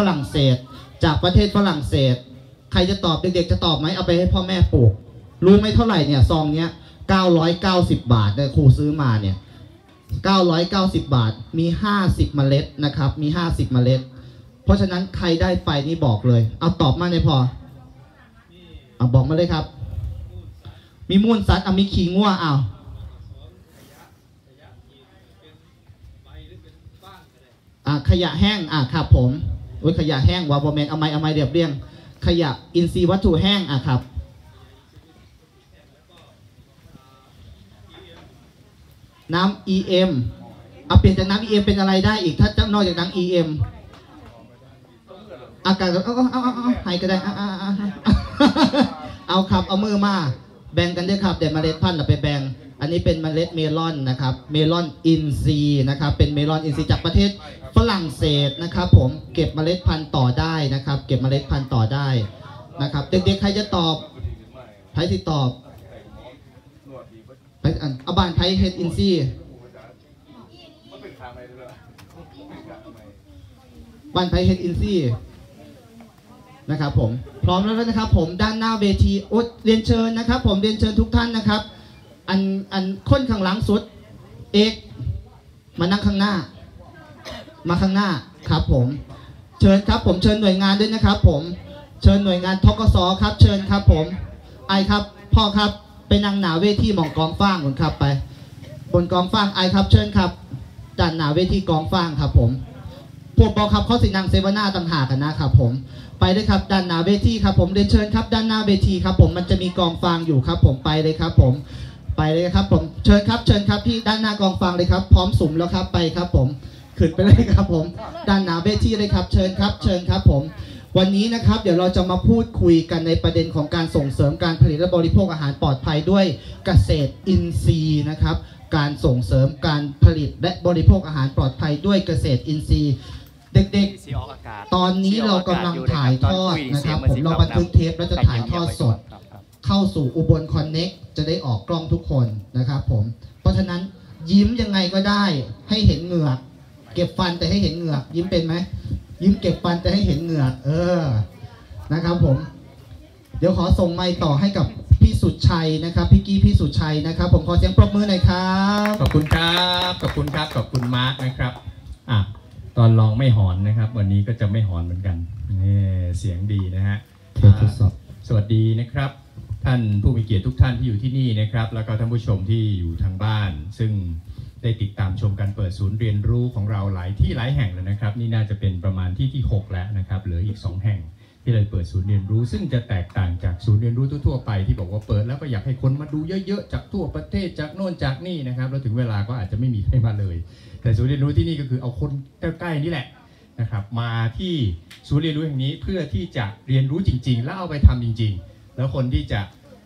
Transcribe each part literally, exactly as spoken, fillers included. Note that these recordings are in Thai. ฝรั่งเศสจากประเทศฝรั่งเศสใครจะตอบเด็กๆจะตอบไหมเอาไปให้พ่อแม่ปลูกรู้ไหมเท่าไหร่เนี่ยซองเนี้ยเก้าร้อยเก้าสิบบาทเนี่ยครูซื้อมาเนี่ยเก้าร้อยเก้าสิบบาทมีห้าสิบเมล็ดนะครับมีห้าสิบเมล็ดเพราะฉะนั้นใครได้ไปนี่บอกเลยเอาตอบมาเลยพอเอาบอกมาเลยครับมีมูลสัตว์เอามีขี้งัวเอาขยะแห้งอ่ะครับผมขยะแห้งวาบอมเมนเอาไม้เอาไม้เรียบเรียงขยะอินทรีย์วัตถุแห้งอ่ะครับน้ำ อี เอ็ม เอาเปลี่ยนจากน้ำ อี เอ็ม เป็นอะไรได้อีกถ้าจับนอกจากน้ำ อี เอ็ม อากาศเอาเอาเอาเอาให้ก็ได้เอาเอาเอาเอาครับเอามือมาแบ่งกันด้วยครับเดี๋ยวเมล็ดพันธุ์เราไปแบ่งอันนี้เป็นเมล็ดเมลอนนะครับเมลอนอินทรีย์นะครับเป็นเมลอนอินทรีย์จากประเทศฝรั่งเศสนะครับผมเก็บเมล็ดพันธุ์ต่อได้นะครับเก็บเมล็ดพันธุ์ต่อได้นะครับเด็กๆใครจะตอบใครที่ตอบไปเอาบ้านไทยเฮดอินซี่บ้านไทยเฮดอินซี่นะครับผมพร้อมแล้วนะครับผมด้านหน้าเวทีโอ๊ตเรียนเชิญนะครับผมเรียนเชิญทุกท่านนะครับอันอันคนข้างหลังสุดเอกมานั่งข้างหน้ามาข้างหน้าครับผมเชิญครับผมเชิญหน่วยงานด้วยนะครับผมเชิญหน่วยงานทกสครับเชิญครับผมไอครับพ่อครับไปนั่งหนาเวทีมองกองฟางคุณครับไปบนกองฟางไอครับเชิญครับด้านหนาเวทีกองฟางครับผมพวกบอครับเขาสินางเซวนาต่างหากกันนะครับผมไปเลยครับด้านหนาเวทีครับผมเรียนเชิญครับด้านหน้าเวทีครับผมมันจะมีกองฟางอยู่ครับผมไปเลยครับผมไปเลยครับผมเชิญครับเชิญครับที่ด้านหน้ากองฟางเลยครับพร้อมสุ่มแล้วครับไปครับผมขึ้นไปเลยครับผมด้านหนาเวทีเลยครับเชิญครับเชิญครับผมวันนี้นะครับเดี๋ยวเราจะมาพูดคุยกันในประเด็นของการส่งเสริมการผลิตและบริโภคอาหารปลอดภัยด้วยเกษตรอินทรีย์นะครับการส่งเสริมการผลิตและบริโภคอาหารปลอดภัยด้วยเกษตรอินทรีย์เด็กๆตอนนี้เรากำลังถ่ายทอดนะครับผมเราบันทึกเทปและจะถ่ายทอดสดเข้าสู่อุบลคอนเน็กจะได้ออกกล้องทุกคนนะครับผมเพราะฉะนั้นยิ้มยังไงก็ได้ให้เห็นเหงือกเก็บฟันแต่ให้เห็นเหงือกยิ้มเป็นไหมยิ้มเก็บฟันจะให้เห็นเหงือกเออนะครับผมเดี๋ยวขอส่งไมค์ต่อให้กับพี่สุดชัยนะครับพี่กี้พี่สุดชัยนะครับผมขอเสียงปรบมือหน่อยครับขอบคุณครับขอบคุณครับขอบคุณมาร์คนะครับอ่ะตอนลองไม่หอนนะครับวันนี้ก็จะไม่หอนเหมือนกันนี่เสียงดีนะฮะสวัสดีนะครับท่านผู้มีเกียรติทุกท่านที่อยู่ที่นี่นะครับแล้วก็ท่านผู้ชมที่อยู่ทางบ้านซึ่งได้ติดตามชมการเปิดศูนย์เรียนรู้ของเราหลายที่หลายแห่งแล้วนะครับนี่น่าจะเป็นประมาณที่ที่หกแล้วนะครับเหลืออีกสองแห่งที่เราเปิดศูนย์เรียนรู้ซึ่งจะแตกต่างจากศูนย์เรียนรู้ทั่วๆไปที่บอกว่าเปิดแล้วก็อยากให้คนมาดูเยอะๆจากทั่วประเทศจากโน่นจากนี่นะครับแล้วถึงเวลาก็อาจจะไม่มีใครมาเลยแต่ศูนย์เรียนรู้ที่นี่ก็คือเอาคนใกล้ๆนี่แหละนะครับมาที่ศูนย์เรียนรู้แห่งนี้เพื่อที่จะเรียนรู้จริงๆแล้วเอาไปทำจริงๆแล้วคนที่จะ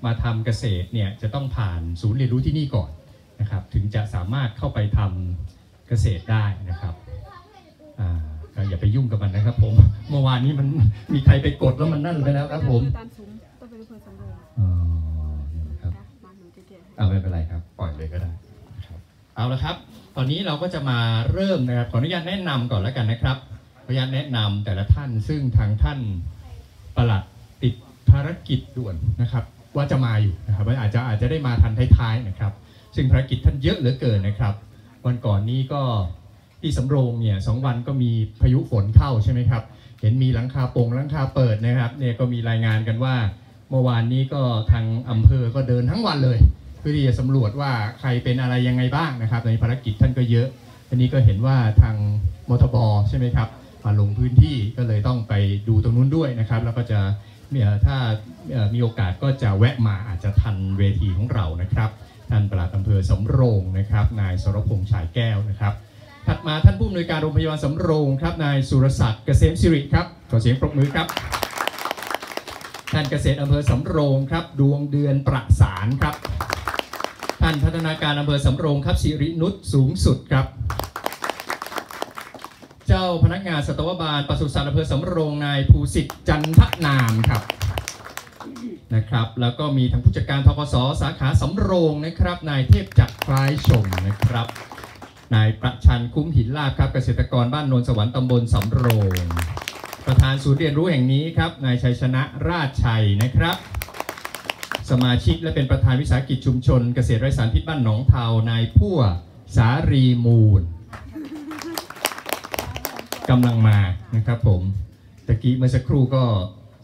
มาทำเกษตรเนี่ยจะต้องผ่านศูนย์เรียนรู้ที่นี่ก่อนนะครับถึงจะสามารถเข้าไปทำเกษตรได้นะครับอ่าอย่าไปยุ่งกับมันนะครับผมเมื่อวานนี้มันมีใครไปกดแล้วมันนั่นไปแล้วครับผมอ๋อครับเอาไม่เป็นไรครับปล่อยเลยก็ได้เอาละครับตอนนี้เราก็จะมาเริ่มนะครับขออนุญาตแนะนำก่อนแล้วกันนะครับขออนุญาตแนะนำแต่ละท่านซึ่งทางท่านปลัดติดภารกิจด่วนนะครับว่าจะมาอยู่นะครับอาจจะอาจจะได้มาทันท้ายๆนะครับซึ่งภารกิจท่านเยอะเหลือเกินนะครับวันก่อนนี้ก็ที่สำโรงเนี่ยสองวันก็มีพายุฝนเข้าใช่ไหมครับเห็นมีหลังคาโปร่งหลังคาเปิดนะครับเนี่ยก็มีรายงานกันว่าเมื่อวานนี้ก็ทางอำเภอก็เดินทั้งวันเลยเพื่อที่จะสำรวจว่าใครเป็นอะไรยังไงบ้างนะครับในภารกิจท่านก็เยอะอันนี้ก็เห็นว่าทางมทบใช่ไหมครับมาลงพื้นที่ก็เลยต้องไปดูตรงนู้นด้วยนะครับแล้วก็จะถ้ามีโอกาสก็จะแวะมาอาจจะทันเวทีของเรานะครับท่านปลัดอำเภอสำโรงนะครับนายสรพงษ์ฉายแก้วนะครับถัดมาท่านผู้อำนวยการโรงพยาบาลสำโรงครับนายสุรศักดิ์เกษมสิริครับขอเสียงปรบมือครับท่านเกษตรอำเภอสำโรงครับดวงเดือนประสานครับท่านพัฒนาการอำเภอสำโรงครับสิรินุชสูงสุดครับเจ้าพนักงานสัตวบาลปศุสัตว์อำเภอสำโรงนายภูสิทธิ์จันทนามครับนะครับแล้วก็มีทางผู้จัดการทกสสาขาสำโรงนะครับนายเทพจักรคล้ายชมนะครับนายประชันคุ้มหินลาบครับเกษตรกรบ้านโนนสวรรค์ตำบลสำโรงประ ธานศูนย์เรียนรู้แห่งนี้ครับนายชัยชนะราชชัยนะครับสมาชิกและเป็นประธานวิสาหกิจชุมชนเกษตรไร้สารพิษบ้านหนองเทานายพั่วสารีมูลกำลังมานะครับผมตะกี้เมื่อสักครู่ก็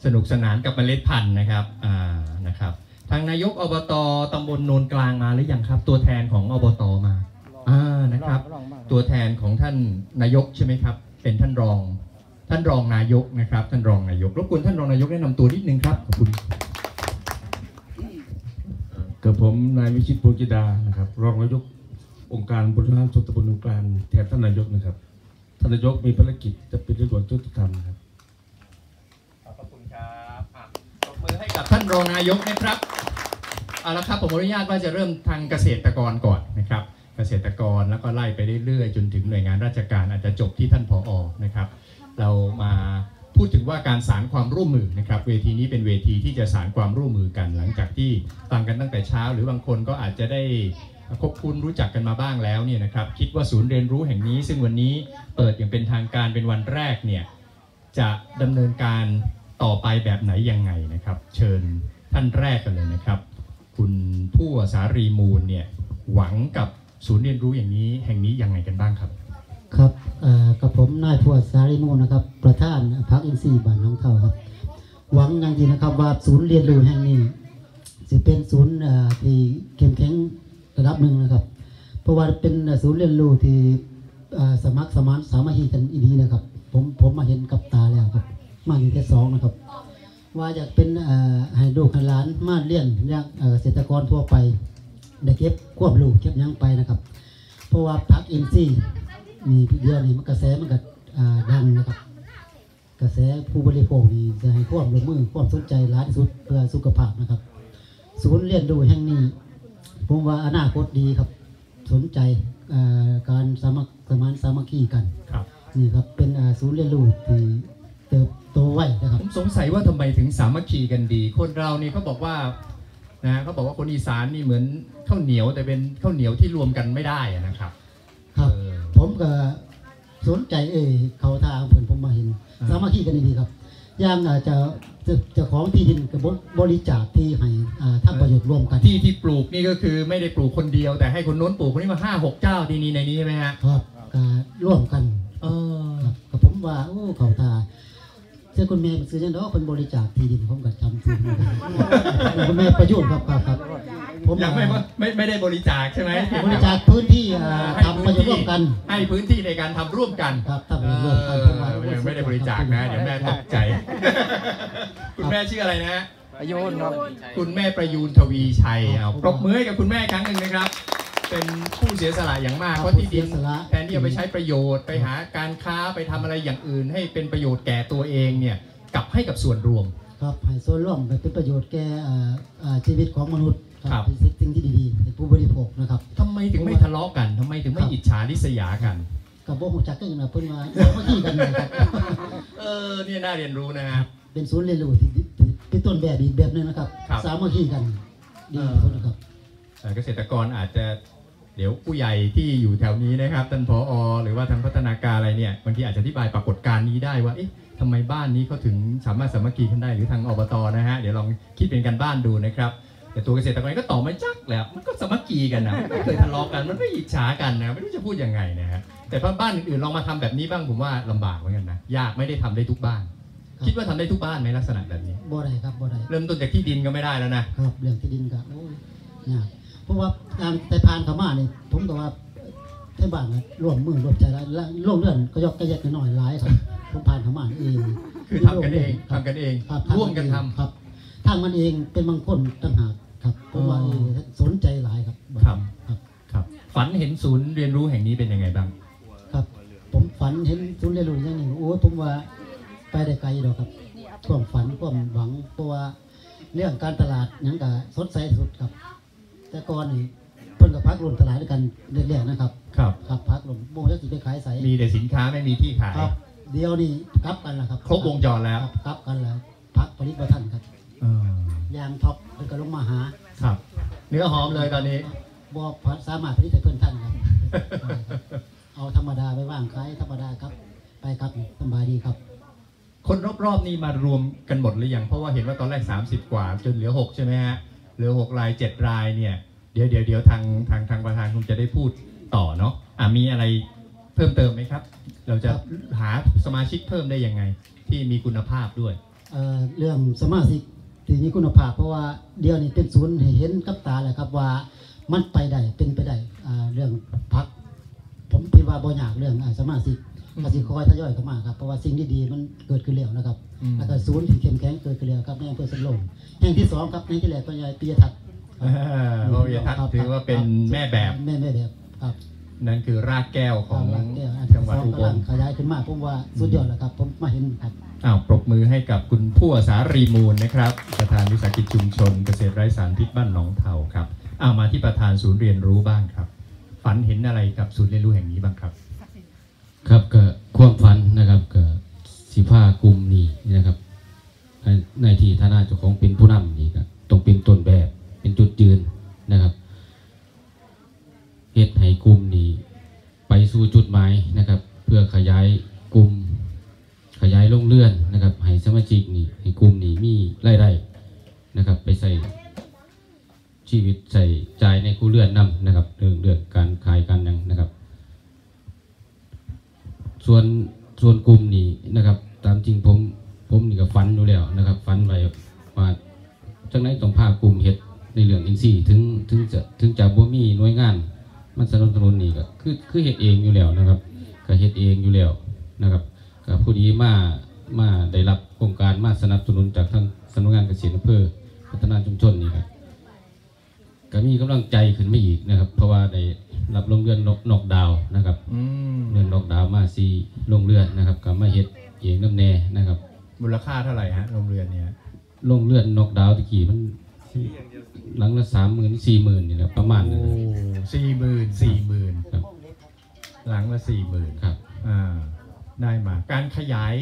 สนุกสนานกับเมล็ดพันธุ์นะครับอ่านะครับทางนายกอบต.ตำบลโนนกลางมาหรือยังครับตัวแทนของอบต.มาอ่านะครับตัวแทนของท่านนายกใช่ไหมครับเป็นท่านรองท่านรองนายกนะครับท่านรองนายกรบกวนท่านรองนายกแนะนำตัวนิดนึงครับขอบคุณกับผมนายวิชิตโพจิดานะครับรองนายกองค์การบริหารส่วนตำบลโนนกลางแทนท่านนายกนะครับท่านนายกมีภารกิจจะเป็นเรื่องจุดธรรมครับขอบคุณครับตบมือให้กับท่านรองนายกนะครับเอาละครับผมอนุญาตว่าจะเริ่มทางเกษตรกรก่อนนะครับเกษตรกรแล้วก็ไล่ไปเรื่อยๆจนถึงหน่วยงานราชการอาจจะจบที่ท่านผอ.นะครับเรามาพูดถึงว่าการสานความร่วมมือนะครับเวทีนี้เป็นเวทีที่จะสานความร่วมมือกันหลังจากที่ฟังกันตั้งแต่เช้าหรือบางคนก็อาจจะได้คบคุ้นรู้จักกันมาบ้างแล้วเนี่ยนะครับคิดว่าศูนย์เรียนรู้แห่งนี้ซึ่งวันนี้เปิดอย่างเป็นทางการเป็นวันแรกเนี่ยจะดำเนินการต่อไปแบบไหนยังไงนะครับเชิญท่านแรกกันเลยนะครับคุณพั่วสารีมูลเนี่ยหวังกับศูนย์เรียนรู้อย่างนี้แห่งนี้ยังไงกันบ้างครับครับกับผมนายพั่วสารีมูลนะครับประธานพรรคอินทรีย์บ้านหนองเทาครับหวังอย่างยิ่งนะครับว่าศูนย์เรียนรู้แห่งนี้จะเป็นศูนย์ที่เข้มแข็งระดับหนึ่งนะครับเพราะว่าเป็นศูนย์เรียนรู้ที่สมัครสมานสามัคคีกันอีดีนะครับผมผมมาเห็นกับตาแล้วครับมาอยู่ที่สองนะครับว่าอยากเป็นให้ลูกหลานมาเรียนอยากเกษตรกรทั่วไปได้เก็บควบลูกเก็บยังไปนะครับเพราะว่าพรรคอินทรีย์มีเดียวนี่มันกระแสมันก็ดังนะครับกระแสผู้บริโภคนี่จะให้ควบลงมือควบสนใจร้านสุดเพื่อสุขภาพนะครับศูนย์เรียนรู้แห่งนี้ผมว่าอนาคตดีครับสนใจการสมัครสมานสามัคคีกันนี่ครับเป็นศูนย์เรียนรู้ที่เติบโตไวนะครับผมสงสัยว่าทำไมถึงสามัคคีกันดีคนเรานี่เขาบอกว่านะเขาบอกว่าคนอีสานนี่เหมือนข้าวเหนียวแต่เป็นข้าวเหนียวที่รวมกันไม่ได้นะครับครับผมก็สนใจเออเขาทางเพื่อนผมมาเห็นสามัคคีกันดีครับย่างจะจะของที่ดินกับบริจาคที่ให้ทำประโยชน์ร่วมกันที่ที่ปลูกนี่ก็คือไม่ได้ปลูกคนเดียวแต่ให้คนโน้นปลูกคนนี้มาห้าหกเจ้าที่นี่ในนี้ใช่ไหมฮะครับร่วมกันเออกับผมว่าโอ้เขาตาเจ้าคุณแม่ซื้อเนาะคนบริจาคที่ดินผมก็ทำซื้อคุณแม่ประโยชน์ครับครับผมยังไม่ไม่ไม่ได้บริจาคใช่ไหมบริจาคพื้นที่ทำประโยชน์ร่วมกันให้พื้นที่ในการทำร่วมกันครับทำร่วมกันยังไม่ได้บริจาคนะเดี๋ยวแม่ตกใจคุณแม่ชื่ออะไรนะประยูนครับคุณแม่ประยูนทวีชัยเอาปรบมือให้กับคุณแม่ครั้งหนึ่งนะครับเป็นผู้เสียสละอย่างมากเพราะที่ดินแทนที่จะไปใช้ประโยชน์ไปหาการค้าไปทำอะไรอย่างอื่นให้เป็นประโยชน์แก่ตัวเองเนี่ยกลับให้กับส่วนรวมครับให้ส่วนรวมเป็นประโยชน์แก่ชีวิตของมนุษย์ครับเป็นสิ่งที่ดีๆเป็นผู้บริโภคนะครับทำไมถึงไม่ทะเลาะกันทำไมถึงไม่อิจฉาริษยากันกับโบหัวจักก็ยังมาเพิ่นมาเมื่อกี้กันเออเนี่ยน่าเรียนรู้นะครับเป็นศูนย์เรียนรู้ที่ต้นแบบอีกแบบนึงนะครับสามัคคีกันดีนะครับเกษตรกรอาจจะเดี๋ยวผู้ใหญ่ที่อยู่แถวนี้นะครับท่านผอ.หรือว่าทางพัฒนาการอะไรเนี่ยบางทีอาจจะอธิบายปรากฏการณ์นี้ได้ว่าเอ๊ะทำไมบ้านนี้เขาถึงสามารถสามัคคีกันได้หรือทางอบต.นะฮะเดี๋ยวลองคิดเป็นการบ้านดูนะครับแต่ตัวเกษตรกรก็ตอบไม่จักแล้วมันก็สามัคคีกันนะไม่เคยทะเลาะกันมันไม่อิจฉากันนะไม่รู้จะพูดยังไงนะฮะแต่บ้านอื่นๆลองมาทำแบบนี้บ้างผมว่าลำบากเหมือนกันนะยากไม่ได้ทำได้ทุกบ้านคิดว่าทำได้ทุกบ้านไหมลักษณะแบบนี้บ่ได้ครับบ่ได้เริ่มต้นจากที่ดินก็ไม่ได้แล้วนะครับเรื่องที่ดินครับเพราะว่าการแต่พานขม่าเนี่ยผมบอกว่าให้บ้านร่วมมือร่วมใจแล้วร่วมเลื่อนก็ยกกระยักหน่อยร้ายครับผมพานขม่าเองคือทำกันเองทำกันเองร่วมกันทำครับทางมันเองเป็นบางคนต่างหากครับผมว่าสนใจหลายครับครับครับฝันเห็นศูนย์เรียนรู้แห่งนี้เป็นยังไงบ้างครับผมฝันเห็นศูนย์เรียนรู้อย่างนี้โอ้ผมว่าไปได้ไกลหรอกครับความฝันความหวังเพราะว่าเรื่องการตลาดยังกะสดใสสุดครับแต่ก่อนนี่เพิ่นกับพักรวมตลาดด้วยกันเรื่อยๆนะครับครับครับพักรวมโมจะสิไปขายใส่มีแต่สินค้าไม่มีที่ขายครับเดี๋ยวนี่กลับกันแล้วครับครบวงจรแล้วกลับกันแล้วพักผลิตภัณฑ์ครับยางท็อปเพิ่นก็ลงมาหาครับเนื้อหอมเลยตอนนี้บอกสามารถผลิตแต่เพิ่นท่านครับเอาธรรมดาไปว่างขายธรรมดาครับไปครับสบายดีครับ คนรอบๆนี่มารวมกันหมดหรือยังเพราะว่าเห็นว่าตอนแรกสามสิบกว่าจนเหลือหกใช่ไหมฮะเหลือหกรายเจ็ดรายเนี่ยเดี๋ยวเดี๋ยวเดี๋ยวทางทางทางประธานคงจะได้พูดต่อเนาะอ่ะมีอะไรเพิ่มเติมไหมครับเราจะหาสมาชิกเพิ่มได้ยังไงที่มีคุณภาพด้วยเอ่อเรื่องสมาชิกที่มีคุณภาพเพราะว่าเดี๋ยวนี้เป็นศูนย์เห็นกับตาแหละครับว่ามันไปได้เป็นไปได้อ่าเรื่องพักผมคิดว่าบ่อยากเรื่องสมาชิกกสิกรทยอยเข้ามาครับเพราะว่าสิ่งดีๆมันเกิดขึ้นแล้วนะครับแล้วก็ศูนย์ที่เข้มแข็งเกิดขึ้นแล้วครับในอำเภอสำโรงแห่งที่สองครับในที่แรกก็ยายปิยทัศน์ปิยทัศน์ถือว่าเป็นแม่แบบแม่แม่แบบครับนั่นคือรากแก้วของจังหวัดอุบลขยายขึ้นมากผมว่าสุดยอดแล้วครับผมมาเห็นครับอ้าวปรบมือให้กับคุณผู้สารีมูลนะครับประธานวิสาหกิจชุมชนเกษตรไร้สารพิษบ้านหนองเทาครับอ้าวมาที่ประธานศูนย์เรียนรู้บ้างครับฝันเห็นอะไรกับศูนย์เรียนรู้แห่งนี้บ้างครับครับกับความฝันนะครับกับสิผ้ากลุ่มนี้นะครับในที่ฐานะเจ้าของเป็นผู้นำนี่ครับต้องเป็นต้นแบบเป็นจุดยืนนะครับเฮ็ดให้กลุ่มนี้ไปสู่จุดหมายนะครับเพื่อขยายกลุ่มขยายลงเลื่อนนะครับให้สมาชิกนี่ให้กลุ่มนี้มีรายได้นะครับไปใส่ชีวิตใส่ใจในคู่เลื่อนนำนะครับเรื่องเรื่องการขายการยังนะครับส่วนส่วนกลุ่มนี้นะครับตามจริงผมผมนี่ก็ฝันอยู่แล้วนะครับฝันไว้ว่าจังไหนต้องพากลุ่มเฮ็ดในเรื่องอินทรีย์ถึงถึงจะถึงจะบ่มีหน่วยงานมันสนับสนุนนี่ก็คือคือเฮ็ดเองอยู่แล้วนะครับก็เฮ็ดเองอยู่แล้วนะครับก็ผู้นี้มามาได้รับโครงการมาสนับสนุนจากทางสำนักงานเกษตรอำเภอพัฒนาชุมชนนี่ครับก็มีกำลังใจขึ้นมาอีกนะครับเพราะว่าได้รับโรงเรือนนอกดาวนะครับเรือนนอกดาวมาซีโรงเรือนนะครับก็มาเฮ็ดเองน้ำแน่นะครับมูลค่าเท่าไหร่ฮะโรงเรือนเนี่ยโรงเรือนนอกดาวตะกี้มันหลังละสามหมื่นสี่หมื่นนี่แหละประมาณนั้นสี่หมื่นสี่หมื่นครับหลังละสี่หมื่นครับอ่าได้มาการขยาย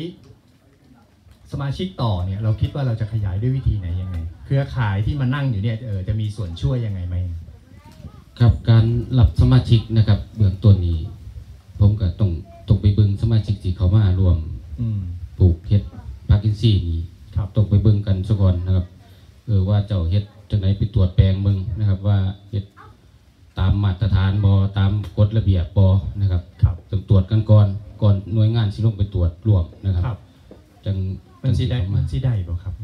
สมาชิกต่อเนี่ยเราคิดว่าเราจะขยายด้วยวิธีไหนยังไงเครือข่ายที่มานั่งอยู่เนี่ยเออจะมีส่วนช่วยยังไงไหมครับการรับสมาชิกนะครับเบื้องต้นนี้ผมก็ต้องตกไปเบิ้งสมาชิกที่เขามารวมปลูกเฮ็ดพาร์กินซี่นี้ตกไปเบิ้งกันซะก่อนนะครับเออว่าเจ้าเฮ็ดจังไหนไปตรวจแปลงมึงนะครับว่าเฮ็ดตามมาตรฐานบอตามกฎระเบียบบอนะครับต้องตรวจกันก่อนก่อนหน่วยงานสิลงไปตรวจรวมนะครับจังมันสิได้มันสิได้บ่ครับ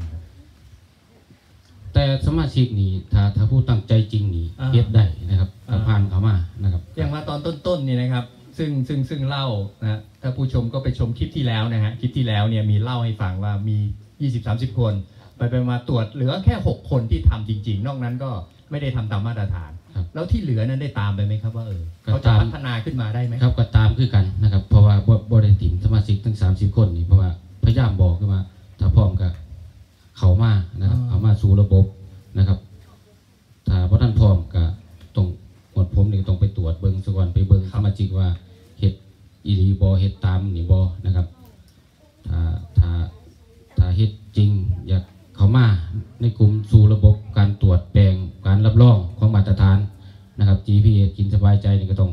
แต่สมาชิกนี่ถ้าถ้าผู้ตั้งใจจริงนี่เฮ็ดได้นะครับผ่านเข้ามานะครับอย่างว่าตอนต้นๆนี่นะครับซึ่งซึ่งซึ่งเล่านะถ้าผู้ชมก็ไปชมคลิปที่แล้วนะฮะคลิปที่แล้วเนี่ยมีเล่าให้ฟังว่ามี ยี่สิบถึงสามสิบ คนไปไปมาตรวจเหลือแค่หกคนที่ทำจริงๆนอกนั้นก็ไม่ได้ทำตามมาตรฐานแล้วที่เหลือนั้นได้ตามไปไหมครับว่าเออเขาจะพัฒนาขึ้นมาได้ไหมครับก็ตามขึ้นกันนะครับเพราะว่าบริษัทสมาชิกทั้งสามสิบคนนี่เพราะว่าพยายามบอกขึ้นมาถ้าพร้อมกับเขามานะครับเขามาสู่ระบบนะครับถ้าเพราะท่านพร้อมกับตรงหมดผมหนึ่งตรงไปตรวจเบิ้งสกอนไปเบิ้งสมาชิกว่าเห็ดอีรีบอเห็ดตามหนีบอนะครับถ้าถ้าถ้าเห็ดจริงอยากเขามาในกลุ่มสู่ระบบการตรวจแปลงการรับรองของมาตรฐานนะครับ จี พี เอส กินสบายใจนี่ก็ต้อง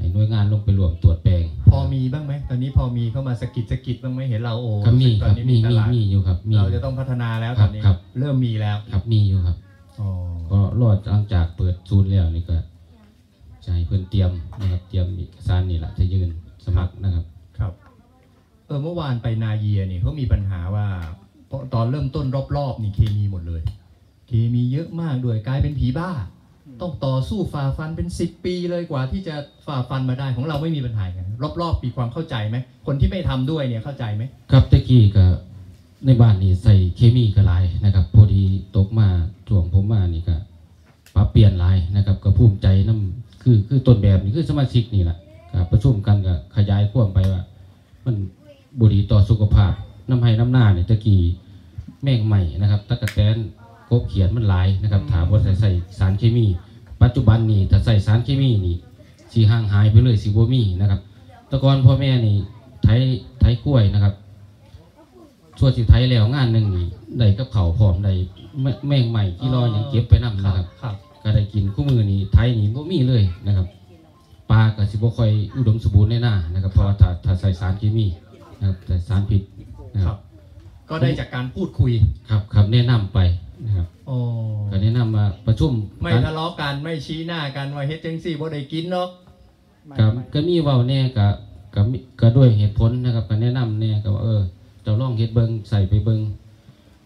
ให้หน่วยงานลงไปรวมตรวจแปลงพอมีบ้างไหมตอนนี้พอมีเข้ามาสกิดสกิดบ้างไหมเห็นเราโอ้มีครับมีมีมีอยู่ครับเราจะต้องพัฒนาแล้วตอนนี้เริ่มมีแล้วครับมีอยู่ครับก็รอดหลังจากเปิดศูนย์แล้วนี่ก็จะให้เพื่อนเตรียมนะครับเตรียมเอกสารนี่แหละจะยืนสมัครนะครับครับเออเมื่อวานไปนาเยียนี่เขามีปัญหาว่าตอนเริ่มต้นรอบๆนี่เคมีหมดเลยเคมีเยอะมากด้วยกลายเป็นผีบ้าต้องต่อสู้ฝ่าฟันเป็นสิบปีเลยกว่าที่จะฝ่าฟันมาได้ของเราไม่มีปัญหากันรอบๆปีความเข้าใจไหมคนที่ไม่ทำด้วยเนี่ยเข้าใจไหมครับตะกี้ก็ในบ้านนี่ใส่เคมีกระไรนะครับพอดีตกมาช่วงผมมานี่ก็ปรับเปลี่ยนลายนะครับก็ภูมิใจน้ำคือคือต้นแบบนี่คือสมาชิกนี่แหละประชุมกันก็ขยายขั้วไปว่ามันบุหรี่ต่อสุขภาพน้ำให้น้ำหน้าเนี่ยตะกี้แมงใหม่นะครับตะกะแตนกบเขียนมันหลายนะครับถามว่าใส่ใส่สารเคมีปัจจุบันนี่ถ้าใส่สารเคมีนี่สีห่างหายไปเลยสีโบมีนะครับตะกอนพ่อแม่นี่ไถไถกล้วยนะครับช่วยสีไถแล้วงานหนึ่งนี่ได้กับเขาผอมได้แมงใหม่ที่รออย่างเก็บไปนั่งนะครับก็ได้กินคู่มือนี่ไถนี่โบมีเลยนะครับปลากับสิบโบคอยอุดมสมบูรณ์แน่น่านะครับเพราะถ้าถ้าใส่สารเคมีนะครับใส่สารผิดนะครับ ก็ได้จากการพูดคุยครับครับแนะนำไปนะครับโอ้การแนะนำมาประชุมไม่ทะเลาะกันไม่ชี้หน้ากันว่าเฮ็ดจังซี่บ่ได้กินเนาะครับก็มีเว้าแน่กับก็ด้วยเหตุผลนะครับการแนะนำแน่ก็ว่าเออเจ้าลองเฮ็ดเบิ่งใส่ไปเบิ่ง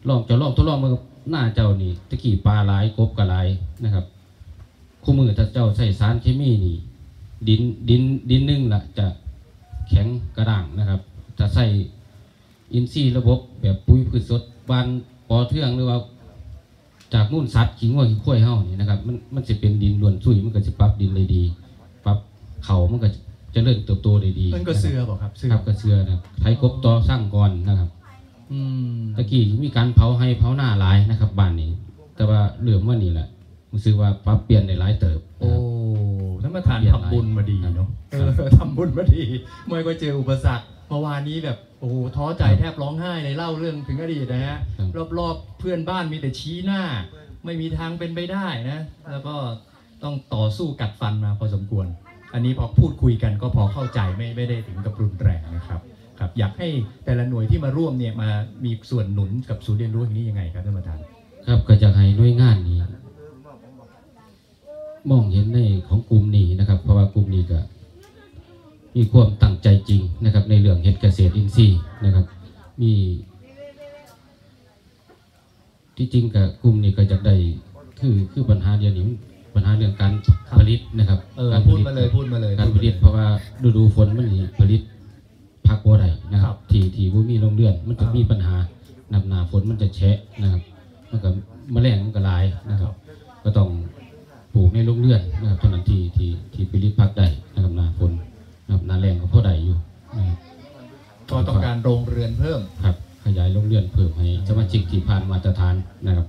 ลองเจ้าลองทดลองเบิ่งหน้าเจ้านี่ตะกี้ปลาหลายกบก็หลายนะครับคู่มือถ้าเจ้าใส่สารเคมีนี่ดินดินดินนึ่งละจะแข็งกระด้างนะครับจะใส่อินทรีย์ระบบแบบปุ๋ยพืชสดบานปอเทืองหรือว่าจากมุ่นสัตว์ขิงว่าขี้ข้วยเห่านี่นะครับมันมันจะเป็นดินล้วนซุยมันก็จะปรับดินเลยดีปรับเขามันก็จะเริ่มเติบโตเลยดีมันก็เสือบอกครับครับก็เสือนะไถกบต่อสร้างก่อนนะครับอืมตะกี้มีการเผาให้เผาหน้าหลายนะครับบ้านนี้แต่ว่าเหลื่อมว่านี่แหละมันซื้อว่าปรับเปลี่ยนในหลายเติบโอ้ท่านประธานทำบุญมาดีเนาะเออทำบุญมาดีเมื่อก็เจออุปสรรคเมื่อวานนี้แบบโอ้โหท้อใจแทบร้องไห้ในเล่าเรื่องถึงอดีตนะฮะรอบๆเพื่อนบ้านมีแต่ชี้หน้าไม่มีทางเป็นไปได้นะแล้วก็ต้องต่อสู้กัดฟันมาพอสมควรอันนี้พอพูดคุยกันก็พอเข้าใจไม่ไม่ได้ถึงกับรุนแรงนะครับครับอยากให้แต่ละหน่วยที่มาร่วมเนี่ยมามีส่วนหนุนกับศูนย์เรียนรู้อย่างนี้ยังไงครับท่านประธานครับก็จะให้หน่วยงานนี้มองเห็นในของกลุ่มนี้นะครับเพราะว่ากลุ่มนี้ก็มีความตั้งใจจริงนะครับในเรื่องเห็ดเกษตรอินทรีย์นะครับมีที่จริงกับกลุ่มนี้ก็จะได้คือคือปัญหาเดียวนี้ปัญหาเรื่องการผลิตนะครับการผลิตมาเลยพูดมาเลยการผลิตเพราะว่าดูดูฝนมันนี่ผลิตพักบ่ได้นะครับที่ที่ว่ามีโรงเรือนมันจะมีปัญหาน้ำหนาฝนมันจะแฉะนะครับมันก็แมลงมันก็ลายนะครับก็ต้องปลูกในโรงเรือนนะครับเท่านั้นที่ที่ที่ผลิตพักได้นะครับนาฝนนาแรงก็พอได้อยู่ก็ต้องการโรงเรือนเพิ่มครับขยายโรงเรือนเพิ่มให้สมาชิกที่ผ่านมาตรฐานนะครับ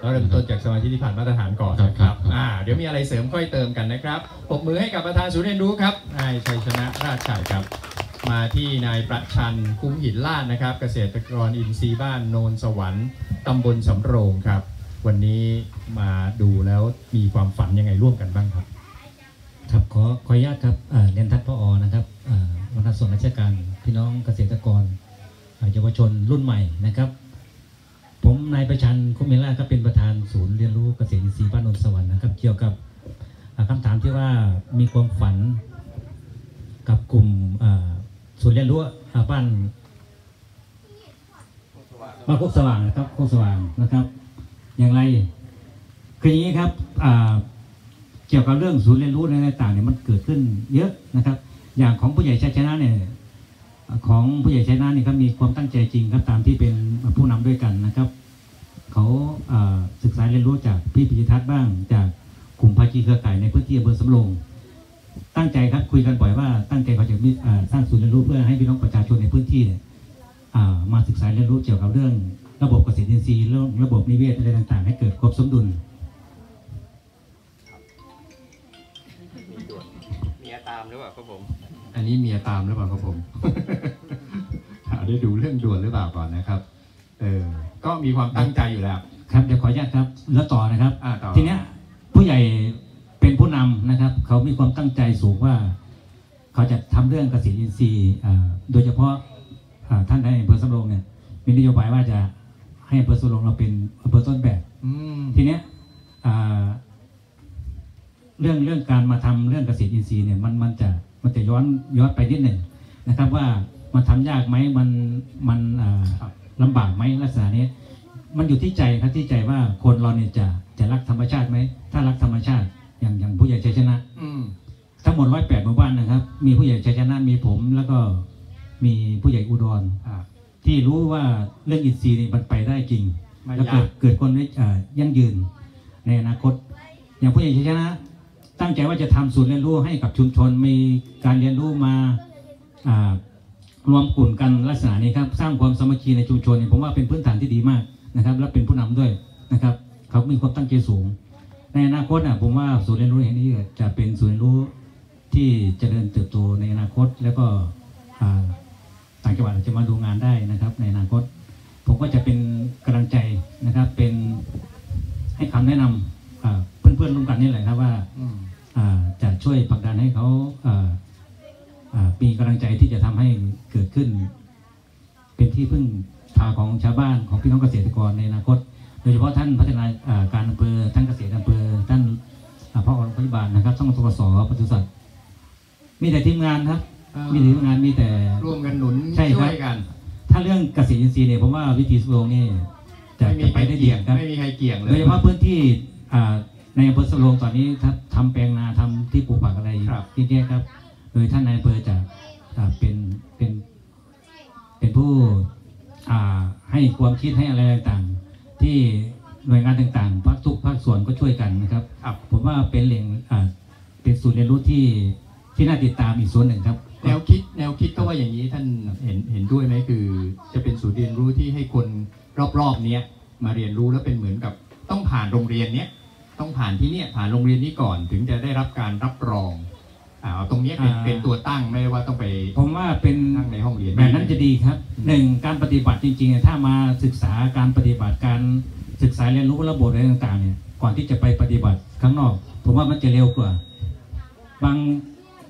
ก็เริ่มต้นจากสมาชิกที่ผ่านมาตรฐานก่อนนะครับเดี๋ยวมีอะไรเสริมค่อยเติมกันนะครับปรบมือให้กับประธานศูนย์เรียนรู้ครับนายชัยชนะราชชัยครับมาที่นายประชันคุ้มหินลาดนะครับเกษตรกรอินทรีย์บ้านโนนสวรรค์ตำบลสำโรงครับวันนี้มาดูแล้วมีความฝันยังไงร่วมกันบ้างครับครับขอขออนุญาตครับเรียนท่านผอ.นะครับวันส่วนราชการพี่น้องเกษตรกรเยาวชนรุ่นใหม่นะครับผมนายประชันคุ้มหินลาดครับเป็นประธานศูนย์เรียนรู้เกษตรอินทรีย์บ้านโนนสวรรค์นะครับเกี่ยวกับคำถามที่ว่ามีความฝันกับกลุ่มศูนย์เรียนรู้บ้านบ้านโคกสว่างนะครับโคกสว่างนะครับอย่างไรคืออย่างนี้ครับเกี่ยวกับเรื่องศูนย์เรียนรู้ในต่างเนี่ยมันเกิดขึ้นเยอะนะครับอย่างของผู้ใหญ่ชัยชนะเนี่ยของผู้ใหญ่ชัยชนะเนี่ยก็มีความตั้งใจจริงครับตามที่เป็นผู้นำด้วยกันนะครับเขาศึกษาเรียนรู้จากพี่ปิยทัศน์บ้างจากกลุ่มภาคีเครือข่ายในพื้นที่อำเภอสำโรงตั้งใจครับคุยกันบ่อยว่าตั้งใจเขาจะมีสร้างศูนย์เรียนรู้เพื่อให้พี่น้องประชาชนในพื้นที่เนี่ยมาศึกษาเรียนรู้เกี่ยวกับเรื่องระบบเกษตรอินทรีย์ระบบนิเวศอะไรต่างๆให้เกิดครบสมดุลตามหรือเปล่าครับผมอันนี้เมียตามหรือเปล่าครับผมได้ดูเรื่องด่วนหรือเปล่าก่อนนะครับเออก็มีความตั้งใจอยู่แล้วครับเดี๋ยวขออนุญาตครับแล้วต่อนะครับทีเนี้ยผู้ใหญ่เป็นผู้นำนะครับเขามีความตั้งใจสูงว่าเขาจะทำเรื่องเกษตรอินทรีย์โดยเฉพาะท่านในอำเภอสำโรงเนี่ยมีนโยบายว่าจะให้อำเภอสำโรงเราเป็นอำเภอต้นแบบทีเนี้ยเรื่องเรื่องการมาทำเรื่องเกษตรอินทรีย์เนี่ยมันมันจะมันจะย้อนย้อนไปนิดหนึ่งนะครับว่ามันทำยากไหมมันมันลำบากไหมลักษณะนี้มันอยู่ที่ใจครับที่ใจว่าคนเราเนี่ยจะจะรักธรรมชาติไหมถ้ารักธรรมชาติอย่างอย่างผู้ใหญ่ชัยชนะทั้งหมดร้อยแปดหมู่บ้านนะครับมีผู้ใหญ่ชัยชนะมีผมแล้วก็มีผู้ใหญ่อุดรที่รู้ว่าเรื่องอินทรีย์นี่มันไปได้จริงแล้วเกิดเกิดคนยั่งยืนในอนาคตอย่างผู้ใหญ่ชัยชนะตั้งใจว่าจะทำศูนย์เรียนรู้ให้กับชุมชนมีการเรียนรู้มารวมกลุ่มกันลักษณะนี้ครับสร้างความสามัคคีในชุมชนเนี่ยผมว่าเป็นพื้นฐานที่ดีมากนะครับและเป็นผู้นำด้วยนะครับเขามีความตั้งใจสูงในอนาคตนะผมว่าศูนย์เรียนรู้แห่งนี้จะเป็นศูนย์เรียนรู้ที่เจริญเติบโตในอนาคตแล้วก็ต่างจังหวัดจะมาดูงานได้นะครับในอนาคตผมก็จะเป็นกำลังใจนะครับเป็นให้คำแนะนำเพื่อนๆร่วมกันนี่แหละครับว่าจะช่วยผลักดันให้เขามีกำลังใจที่จะทำให้เกิดขึ้น เป็นที่พึ่งพาของชาวบ้านของพี่น้องเกษตรกรในอนาคตโดยเฉพาะท่านพัฒนาการอำเภอท่านเกษตรอำเภอท่านพอโรงพยาบาลนะครับช่องทกศปศุสัตว์มีแต่ทีมงานครับมีแต่ทีมงานมีแต่ร่วมกันหนุนช่วยกันถ้าเรื่องเกษตรอินทรีย์เนี่ยผมว่าวิธีสุโรงนี่จะไปได้เดี่ยงครับไม่มีใครเกี่ยงเลยโดยเฉพาะพื้นที่ในอำเภอสุโรงตอนนี้ทำแปลงนาทำที่ปลูกผักอะไรที่นี่ครับโดยท่านนายอำเภอจะเป็นเป็นเป็นผู้ให้ความคิดให้อะไรต่างๆที่หน่วยงานต่างๆภาคทุกภาคส่วนก็ช่วยกันนะครับผมว่าเป็นแหล่งเป็นศูนย์เรียนรู้ที่ที่น่าติดตามอีกส่วนหนึ่งครับแนวคิดแนวคิดก็ว่าอย่างนี้ท่านเห็นเห็นด้วยไหมคือจะเป็นศูนย์เรียนรู้ที่ให้คนรอบๆนี้มาเรียนรู้แล้วเป็นเหมือนกับต้องผ่านโรงเรียนเนี้ยต้องผ่านที่เนี่ยผ่านโรงเรียนนี้ก่อนถึงจะได้รับการรับรองเอาตรงนี้เป็นเป็นตัวตั้งไม่ว่าต้องไปผมว่าเป็นตั้งในห้องเรียนแบบนั้นจะดีครับหนึ่งการปฏิบัติจริงๆถ้ามาศึกษาการปฏิบัติการศึกษาเรียนรู้ระบบอะไรต่างๆเนี่ยก่อนที่จะไปปฏิบัติข้างนอกผมว่ามันจะเร็วกว่าบาง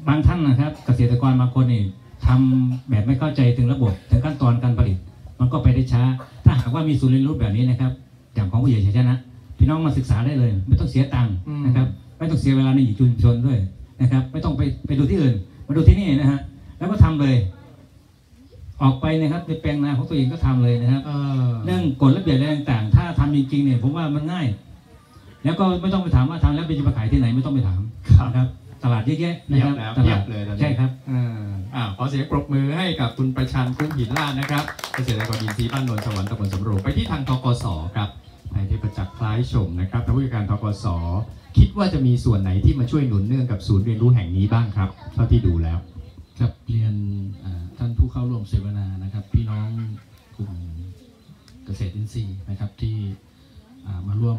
บางท่านนะครับเกษตรกรบางคนนี่ทำแบบไม่เข้าใจถึงระบบถึงขั้นตอนการผลิตมันก็ไปได้ช้าถ้าหากว่ามีศูนย์เรียนรู้แบบนี้นะครับอย่างของผู้ใหญ่ชัยชนะพี่น้องมาศึกษาได้เลยไม่ต้องเสียตังค์นะครับไม่ต้องเสียเวลาในชุมชนด้วยนะครับไม่ต้องไปไปดูที่อื่นมาดูที่นี่นะฮะแล้วก็ทำเลยออกไปนะครับในแปลงนาของตัวเองก็ทำเลยนะครับเรื่องกฎระเบียบอะไรต่างๆถ้าทำจริงๆเนี่ยผมว่ามันง่ายแล้วก็ไม่ต้องไปถามว่าทำแล้วเป็นจะไปขายที่ไหนไม่ต้องไปถามครับตลาดเยอะแยะนะครับตลาดเลยใช่ครับอ่าขอเสียงปรบมือให้กับคุณประชันคุ้มหินลาดนะครับเกษตรกรอินทรีย์บ้านโนนสวรรค์ตำบลสำโรงไปที่ทางทกศครับนายเทพจักรคล้ายชมนะครับผู้จัดการทกศคิดว่าจะมีส่วนไหนที่มาช่วยหนุนเนื่องกับศูนย์เรียนรู้แห่งนี้บ้างครับเท่าที่ดูแล้วครับเรียนท่านผู้เข้าร่วมเสวนานะครับพี่น้องกลุ่มเกษตรอินทรีย์นะครับที่มาร่วม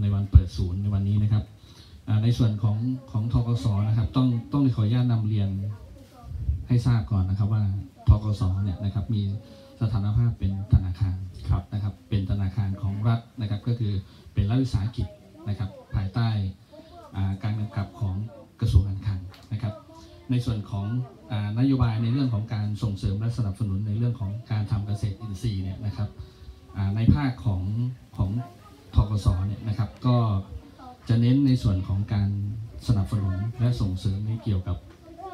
ในวันเปิดศูนย์ในวันนี้นะครับในส่วนของของทกศนะครับต้องต้องขออนุญาตนำเรียนให้ทราบก่อนนะครับว่าทกศเนี่ยนะครับมีสถานภาพเป็นธนาคารครับนะครับเป็นธนาคารของรัฐนะครับก็คือเป็นรัฐวิสาหกิจนะครับภายใต้การกำกับของกระทรวงการคลังนะครับในส่วนของนโยบายในเรื่องของการส่งเสริมและสนับสนุนในเรื่องของการทำเกษตรอินทรีย์เนี่ยนะครับในภาคของของทกศเนี่ยนะครับก็จะเน้นในส่วนของการสนับสนุนและส่งเสริมในเกี่ยวกับ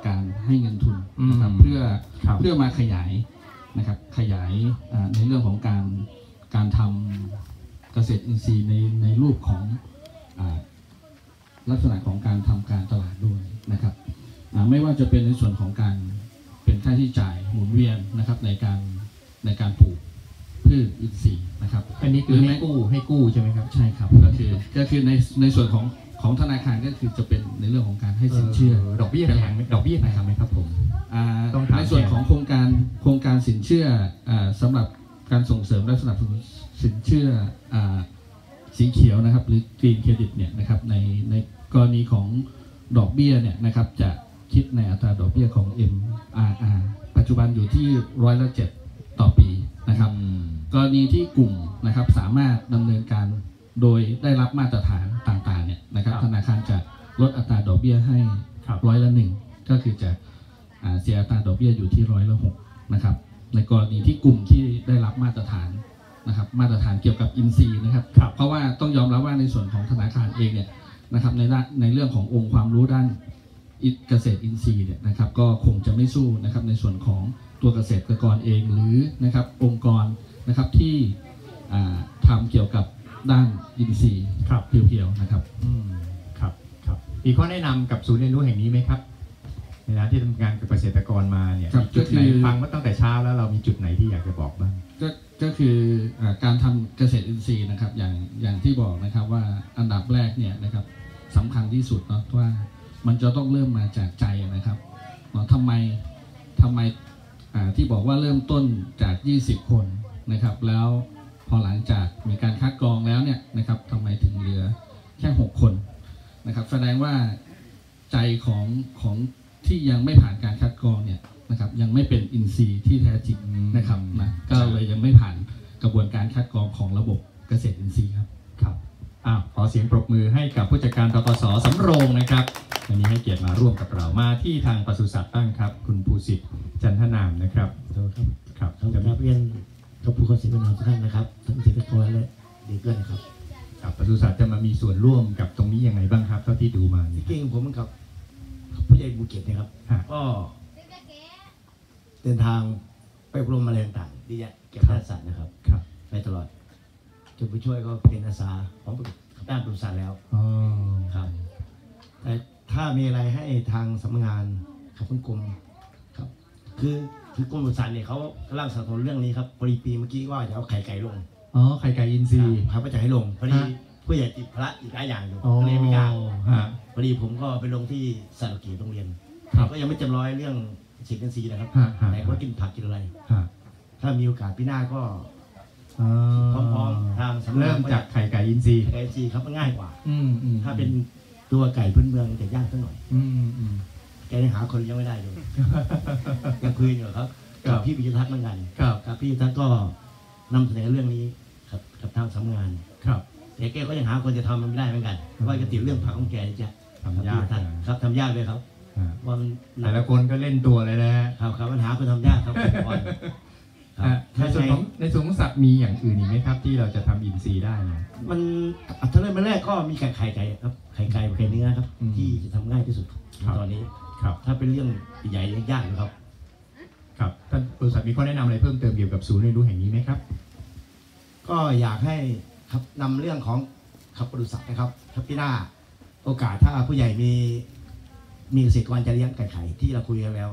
การให้เงินทุนนะครับเพื่อเพื่อมาขยายนะครับขยายในเรื่องของการการทำเกษตรอินทรีย์ในในรูปของลักษณะของการทำการตลาดด้วยนะครับไม่ว่าจะเป็นในส่วนของการเป็นค่าใช้จ่ายหมุนเวียนนะครับในการในการปลูกพืชอินทรีย์นะครับอันนี้คือให้กู้ให้กู้ใช่ไหมครับใช่ครับก็คือก็คือในในส่วนของของธนาคารก็คือจะเป็นในเรื่องของการให้สินเชื่อดอกเบี้ยแพงดอกเบี้ยแพงไหมครับผมในส่วนของโครงการโครงการสินเชื่อสำหรับการส่งเสริมและสนับสนุนสินเชื่อสีเขียวนะครับหรือกรีนเครดิตเนี่ยนะครับในในกรณีของดอกเบี้ยเนี่ยนะครับจะคิดในอัตราดอกเบี้ยของ เอ็ม อาร์ อาร์ ปัจจุบันอยู่ที่ร้อยละเจ็ดต่อปีนะครับกรณีที่กลุ่มนะครับสามารถดำเนินการโดยได้รับมาตรฐานต่างๆเนี่ยนะครับธนาคารจะลดอัตราดอกเบี้ยให้ร้อยละหนึ่งก็คือจะเสียอัตราดอกเบี้ยอยู่ที่ร้อยละหกนะครับในกรณีที่กลุ่มที่ได้รับมาตรฐานนะครับมาตรฐานเกี่ยวกับอินทรีย์นะครับเพราะว่าต้องยอมรับว่าในส่วนของธนาคารเองเนี่ยนะครับในในเรื่องขององค์ความรู้ด้านเกษตรอินทรีย์เนี่ยนะครับก็คงจะไม่สู้นะครับในส่วนของตัวเกษตรกรเองหรือนะครับองค์กรนะครับที่ทำเกี่ยวกับด้านอินทรีย์เพียวๆนะครับครับครับมีข้อแนะนำกับศูนย์เรียนรู้แห่งนี้ไหมครับในฐานะที่ทำงานกับเกษตรกรมาเนี่ยจุดไหนฟังมาตั้งแต่เช้าแล้วเรามีจุดไหนที่อยากจะบอกบ้างก็ก็คือการทำเกษตรอินทรีย์นะครับอย่างอย่างที่บอกนะครับว่าอันดับแรกเนี่ยนะครับสำคัญที่สุดเนาะว่ามันจะต้องเริ่มมาจากใจนะครับเนาะทำไมทำไมที่บอกว่าเริ่มต้นจากยี่สิบคนนะครับแล้วพอหลังจากมีการคัดกรองแล้วเนี่ยนะครับทำไมถึงเหลือแค่หกคนนะครับแสดงว่าใจของของที่ยังไม่ผ่านการคัดกรองเนี่ยนะครับยังไม่เป็นอินทรีย์ที่แท้จริงนะครับนะก็เลยยังไม่ผ่านกระบวนการคัดกรองของระบบเกษตรอินทรีย์ครับครับอ้าวขอเสียงปรบมือให้กับผู้จัดการทกศสำโรงนะครับวันนี้ให้เกียรติมาร่วมกับเรามาที่ทางปศุสัตว์บ้างครับคุณภูสิทธิ์จันทนามนะครับครับ ชีพนามท่านนะครับท่านเจริญพรและดีเกินครับกับปศุสัตว์จะมามีส่วนร่วมกับตรงนี้ยังไงบ้างครับเท่าที่ดูมาจริงผมกับผู้ใหญ่บุเกตนะครับก็เดินทางไปอบรมอะไรต่างๆดีแยะเกี่ยวกับด้านสัตว์นะครับไปตลอดจนผู้ช่วยก็เป็นอาสาของด้านปศุสัตว์แล้วครับแต่ถ้ามีอะไรให้ทางสำนักงานของคุณกรมครับคือคือกรมปศุสัตว์เนี่ยเขากำลังสนับสนุนเรื่องนี้ครับปรีปีเมื่อกี้ว่าจะเอาไข่ไก่ลงอ๋อไข่ไก่อินทรีย์ครับก็จะให้ลงพอดีผู้ใหญ่ติดพระอีกหลายอย่างอยู่ก็เลยไม่กล้าพอดีผมก็ไปลงที่สารกีโรงเรียนก็ยังไม่จำร้อยเรื่องฉีดอินทรีย์นะครับไหนว่ากินผักกินอะไรถ้ามีโอกาสพี่หน้าก็พร้อมๆทางเริ่มจากไข่ไก่อินทรีย์ไก่อินทรีย์ครับมันง่ายกว่าถ้าเป็นตัวไก่พื้นเมืองจะยากสักหน่อยแกยังหาคนเลี้ยงไม่ได้เลยยังคุยอยู่ครับกับพี่วิจิตรทัศน์เหมือนกันครับพี่วิจิตรทัศน์ก็นำเสนอเรื่องนี้ครับกับทางสำนักงานครับแต่แกก็ยังหาคนจะทำมันไม่ได้เหมือนกันเพราะว่าจะติดเรื่องผักของแกจะทำยากครับทำยากเลยครับว่าแต่ละคนก็เล่นตัวเลยนะครับครับปัญหาคนทำยากครับในส่วนของในส่วนของสัตว์มีอย่างอื่นอีกไหมครับที่เราจะทำอินทรีย์ได้นะมันถ้าเริ่มแรกก็มีไก่ไข่ไก่ครับไข่ไก่ไข่เนื้อครับที่จะทำง่ายที่สุดตอนนี้ครับถ้าเป็นเรื่องใหญ่ยากนะครับครับท่านบริษัทมีข้อแนะนำอะไรเพิ่มเติมเกี่ยวกับศูนย์เรียนรู้แห่งนี้ไหมครับก็อยากให้ครับนำเรื่องของขับบริษัทนะครับครับพี่หน้าโอกาสถ้าผู้ใหญ่มีมีเกษตรกรจะเลี้ยงไก่ไข่ที่เราคุยกันแล้ว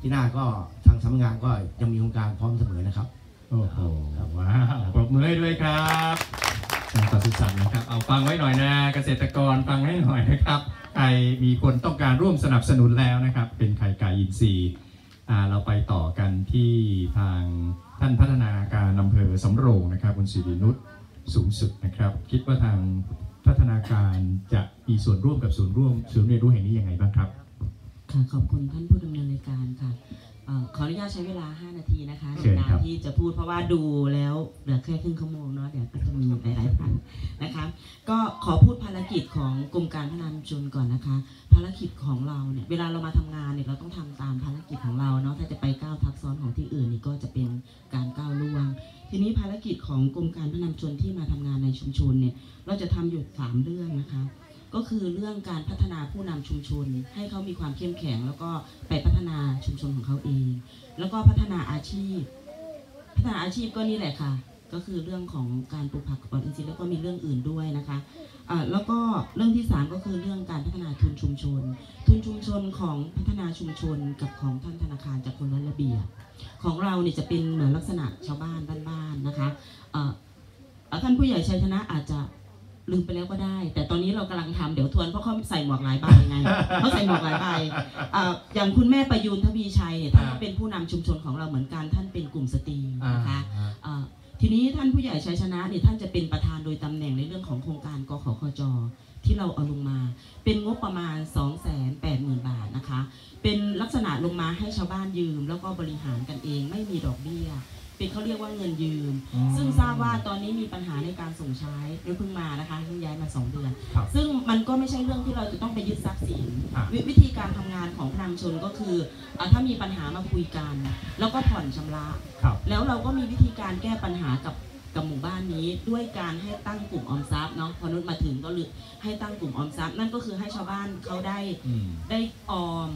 พี่หน้าก็ทางสำนักงานก็ยังมีโครงการพร้อมเสมอนะครับโอ้โหว้าวปรบมือด้วยครับปศุสัตว์นะครับเอาฟังไว้หน่อยนะเกษตรกรฟังให้หน่อยนะครับใครมีคนต้องการร่วมสนับสนุนแล้วนะครับเป็นไข่ไก่อินทรีย์เราไปต่อกันที่ทางท่านพัฒนาการอำเภอสำโรงนะครับคุณศิรินุชสูงสุดนะครับคิดว่าทางพัฒนาการจะมีส่วนร่วมกับศูนย์ร่วมศูนย์เรียนรู้แห่งนี้ยังไงบ้างครับค่ะขอบคุณท่านผู้ดำเนินรายการค่ะขออนุญาตใช้เวลาห้านาทีนะคะในการที่จะพูดเพราะว่าดูแล้วเหลือแค่ครึ่งชั่วโมงเนาะเดี๋ยวก็จะมีหลายๆพันนะคะก็ขอพูดภารกิจของกรมการพัฒนาชุมชนก่อนนะคะภารกิจของเราเนี่ยเวลาเรามาทำงานเนี่ยเราต้องทำตามภารกิจของเราเนาะถ้าจะไปก้าวทับซ้อนของที่อื่นนี่ก็จะเป็นการก้าวล่วงทีนี้ภารกิจของกรมการพัฒนาชุมชนที่มาทำงานในชุมชนเนี่ยเราจะทำอยู่สามเรื่องนะคะก็คือเรื่องการพัฒนาผู้นำชุมชนให้เขามีความเข้มแข็งแล้วก็ไปพัฒนาชุมชนของเขาเองแล้วก็พัฒนาอาชีพพัฒนาอาชีพก็นี่แหละค่ะก็คือเรื่องของการปลูกผักปลอดอินทรีย์แล้วก็มีเรื่องอื่นด้วยนะคะอ่าแล้วก็เรื่องที่สามก็คือเรื่องการพัฒนาทุนชุมชนทุนชุมชนของพัฒนาชุมชนกับของท่านธนาคารจากคนละระเบียบของเราเนี่ยจะเป็นเหมือนลักษณะชาวบ้านบ้านๆนะคะอ่าท่านผู้ใหญ่ชัยชนะอาจจะลืมไปแล้วก็ได้แต่ตอนนี้เรากำลังทำเดี๋ยวทวนเพราะเขาใส่หมวกหลายใบไงเขาใส่หมวกหลายใบอย่างคุณแม่ประยูนทวีชัยเนี่ยท่านก็เป็นผู้นำชุมชนของเราเหมือนกันท่านเป็นกลุ่มสตรีนะคะทีนี้ท่านผู้ใหญ่ชัยชนะเนี่ยท่านจะเป็นประธานโดยตำแหน่งในเรื่องของโครงการกขคจ.ที่เราเอาลงมาเป็นงบประมาณ สองแสนแปดหมื่น บาทนะคะเป็นลักษณะลงมาให้ชาวบ้านยืมแล้วก็บริหารกันเองไม่มีดอกเบี้ยเป็นเขาเรียกว่าเงินยืมซึ่งทราบว่าตอนนี้มีปัญหาในการส่งใช้หรือเพิ่งมานะคะเพิ่งย้ายมาสองเดือนซึ่งมันก็ไม่ใช่เรื่องที่เราจะต้องไปยึดทรัพย์สินวิธีการทำงานของพลังชนก็คือถ้ามีปัญหามาคุยกันแล้วก็ผ่อนชำระแล้วเราก็มีวิธีการแก้ปัญหากับกับหมู่บ้านนี้ด้วยการให้ตั้งกลุ่มออมทรัพย์เนาะพอนุชมาถึงก็เลยให้ตั้งกลุ่มออมทรัพย์นั่นก็คือให้ชาวบ้านเขาได้ได้ออม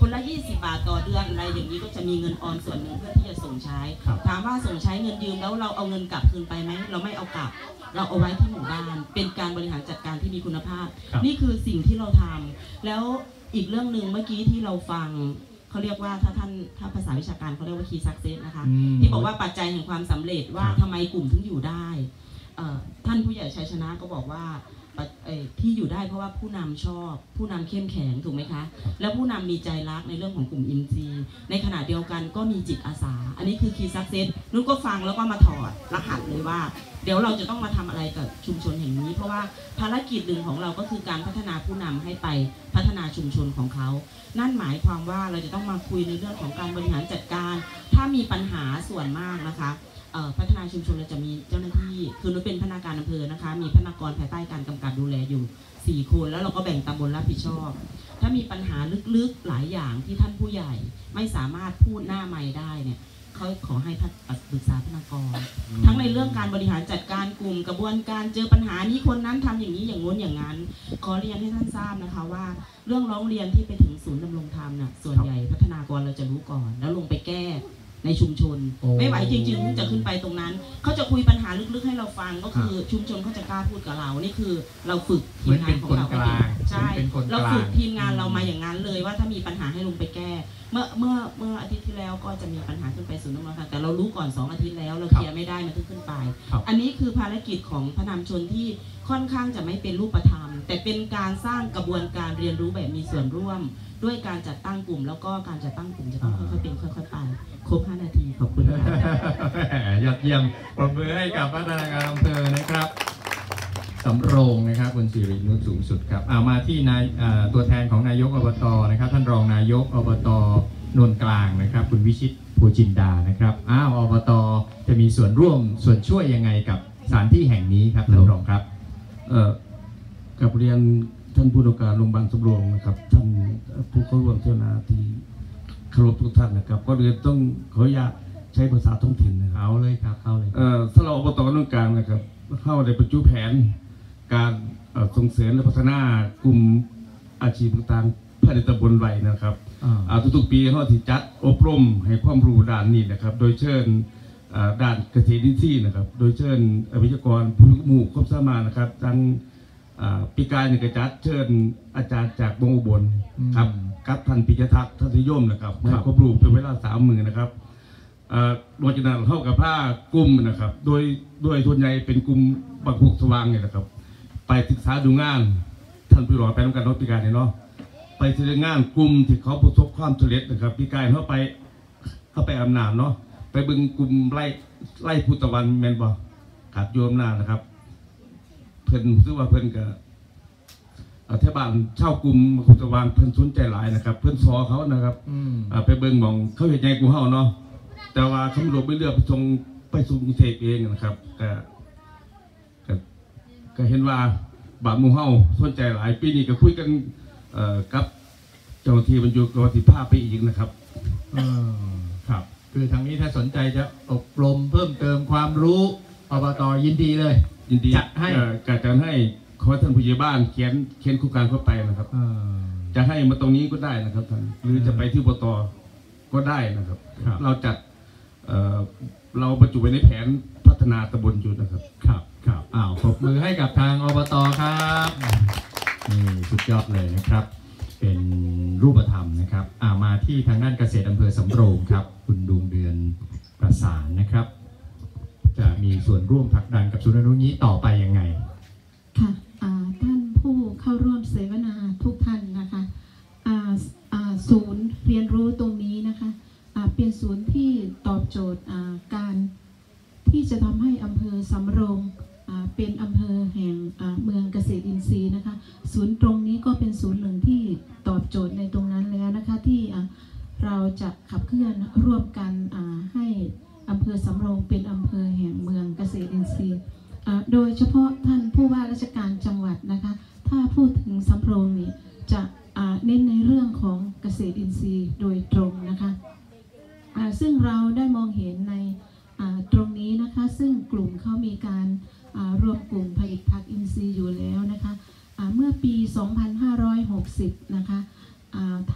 คนละยี่สิบบาทต่อเดือนอะไรอย่างนี้ก็จะมีเงินออมส่วนหนึ่งเพื่อที่จะส่งใช้ถามว่าส่งใช้เงินยืมแล้วเราเอาเงินกลับคืนไปไหมเราไม่เอากลับเราเอาไว้ที่หมู่บ้านเป็นการบริหารจัดการที่มีคุณภาพนี่คือสิ่งที่เราทำแล้วอีกเรื่องหนึ่งเมื่อกี้ที่เราฟังเขาเรียกว่าถ้าท่านถ้าภาษาวิชาการเขาเรียกว่า key success นะคะที่บอกว่าปัจจัยแห่งความสำเร็จว่าทำไมกลุ่มถึงอยู่ได้ท่านผู้ใหญ่ชัยชนะก็บอกว่าที่อยู่ได้เพราะว่าผู้นำชอบผู้นำเข้มแข็งถูกไหมคะแล้วผู้นำมีใจรักในเรื่องของกลุ่มอินทรีย์ในขณะเดียวกันก็มีจิตอาสาอันนี้คือคีย์ซักเซสนุชก็ฟังแล้วก็มาถอดรหัสเลยว่าเดี๋ยวเราจะต้องมาทำอะไรกับชุมชนแห่งนี้เพราะว่าภารกิจหนึ่งของเราก็คือการพัฒนาผู้นำให้ไปพัฒนาชุมชนของเขานั่นหมายความว่าเราจะต้องมาคุยในเรื่องของการบริหารจัดการถ้ามีปัญหาส่วนมากนะคะพัฒนาชุมชนเราจะมีเจ้าหน้าที่คือนุชเป็นพนักงานอำเภอนะคะมีพนักงานภายใต้การกำกับดูแลอยู่สี่คนแล้วเราก็แบ่งตำบลรับผิดชอบถ้ามีปัญหาลึกๆหลายอย่างที่ท่านผู้ใหญ่ไม่สามารถพูดหน้าไมค์ได้เนี่ย เขาขอให้ปรึกษาพนักงานทั้งในเรื่องการบริหารจัดการกลุ่มกระบวนการเจอปัญหานี้คนนั้นทำอย่างนี้อย่างงู้นอย่างนั้นขอเรียนให้ท่านทราบนะคะว่าเรื่องร้องเรียนที่ไปถึงศูนย์ดำรงธรรมน่ะส่วนใหญ่พัฒนากรเราจะรู้ก่อนแล้วลงไปแก้ในชุมชนไม่ไหวจริงๆจะขึ้นไปตรงนั้นเขาจะคุยปัญหาลึกๆให้เราฟังก็คือชุมชนเขาจะกล้าพูดกับเรานี่คือเราฝึกทีมงานของเราใช่เราฝึกทีมงานเรามาอย่างนั้นเลยว่าถ้ามีปัญหาให้ลงไปแก้เมื่อเมื่อเมื่ออาทิตย์ที่แล้วก็จะมีปัญหาขึ้นไปศูนย์ดำรงธรรมแต่เรารู้ก่อนสองอาทิตย์แล้วเราเคลียร์ไม่ได้มันขึ้นไปอันนี้คือภารกิจของพนักงานชนที่ค่อนข้างจะไม่เป็นรูปธรรมแต่เป็นการสร้างกระบวนการเรียนรู้แบบมีส่วนร่วมด้วยการจัดตั้งกลุ่มแล้วก็การจัดตั้งกลุ่มจะต้องค่อยๆเป็นค่อยๆไปครบห้านาทีขอบคุณยอดเยี่ยมปรบมือให้กับพัฒนากรอำเภอนะครับสำโรงนะครับคุณสิรินุชสูงสุดครับเอามาที่นายตัวแทนของนายกอบตนะครับท่านรองนายกอบตนนท์กลางนะครับคุณวิชิตภูจินดานะครับอ้าวอบตจะมีส่วนร่วมส่วนช่วยยังไงกับสถานที่แห่งนี้ครับท่านรองครับกับเรียนท่านผู้ดูการโรงพยาบาลสำโรงนะครับท่านผู้เข้าร่วมเที่ยวนาทีเคารพทุกท่านนะครับก็เลยต้องขออนุญาตใช้ภาษาท้องถิ่นนะครับเอาเลยครับเอาเลยสำหรับอบตนนท์กลางนะครับเข้าในปัจจุบันแผนการส่งเสริมและพัฒนากลุ่มอาชีพต่างๆภายในตำบลไว้นะครับทุกๆปีเขาที่จัดอบรมให้ความรู้ด้านนี้นะครับโดยเชิญด้านเกษตรอินทรีย์นะครับโดยเชิญวิทยากรผู้มีมุ่งความสามารถนะครับทั้งปีกายในกระจัดเชิญอาจารย์จากบงอุบลครับกับท่านปิยทักษ์ทัศยมนะครับให้ความรู้เป็นเวลาสามหมื่นนะครับโดยจะนำเข้ากับผ้ากลุ่มนะครับโดยโดยทุนใหญ่เป็นกลุ่มบักพวกสว่างเนี่ยนะครับไปศึกษาดูงานท่านผู้รอไปทำการรถปีกายเนาะไปศึกษางานกลุ่มที่เขาประสบความสำเร็จนะครับปีกายเข้าไปเข้าไปอำนาจเนาะไปบึงกลุ่มไล่ไล่พุทธวันแมนบอขัดโยมนานะครับเพิ่นซึ่งว่าเพิ่นกับเทศบาลเช่ากลุ่มพุทธวันเพิ่นสนใจหลายนะครับเพิ่นซอเขานะครับไปเบิ่งมองเขาเห็นใจกูเฮาเนาะแต่ว่าเขาหลบไม่เลือกไปทรงไปสู่กรุงเทพเองนะครับแต่ก็เห็นว่าบาทมูเฮาสนใจหลายปีนี้ก็คุยกันกับเจ้าหน้าที่บรรจุกติภาพไปอีกนะครับครับคือทางนี้ถ้าสนใจจะอบรมเพิ่มเติมความรู้อบตยินดีเลยยินดีจัดให้จัดการให้ขอท่านผู้ใหญ่บ้านเขียนเขียนโครงการเข้าไปนะครับจะให้มาตรงนี้ก็ได้นะครับท่านหรือจะไปที่อบตก็ได้นะครับเราจัดเราบรรจุไว้ในแผนพัฒนาตำบลอยู่นะครับครับครับอ้าวปรบมือให้กับทางอบตครับนี่สุดยอดเลยนะครับเป็นรูปธรรมนะครับอ่ามาที่ทางด้านเกษตรอำเภอสำโรงครับคุณดวงเดือนประสานนะครับจะมีส่วนร่วมผลักดันกับศูนย์อนุนี้ต่อไปยังไงค่ะท่านผู้เข้าร่วมเสวนาทุกท่านนะคะศูนย์เรียนรู้ตรงนี้นะคะเป็นศูนย์ที่ตอบโจทย์การที่จะทำให้อำเภอสำโรงเป็นอำเภอแห่งเมืองเกษตรอินทรีย์นะคะศูนย์ตรงนี้ก็เป็นศูนย์หนึ่งที่ตอบโจทย์ในตรงนั้นแล้วนะคะที่เราจะขับเคลื่อนร่วมกันให้อำเภอสำโรงเป็นอำเภอแห่งเมืองเกษตรอินทรีย์โดยเฉพาะท่านผู้ว่าราชการจังหวัดนะคะถ้าพูดถึงสำโรงนี่จะเน้นในเรื่องของเกษตรอินทรีย์โดยตรงนะคะซึ่งเราได้มองเห็นในตรงนี้นะคะซึ่งกลุ่มเขามีการรวมกลุ่มผลิตภัณฑ์อินทรีย์อยู่แล้วนะคะเมื่อปีสองพันห้าร้อยหกสิบนะคะ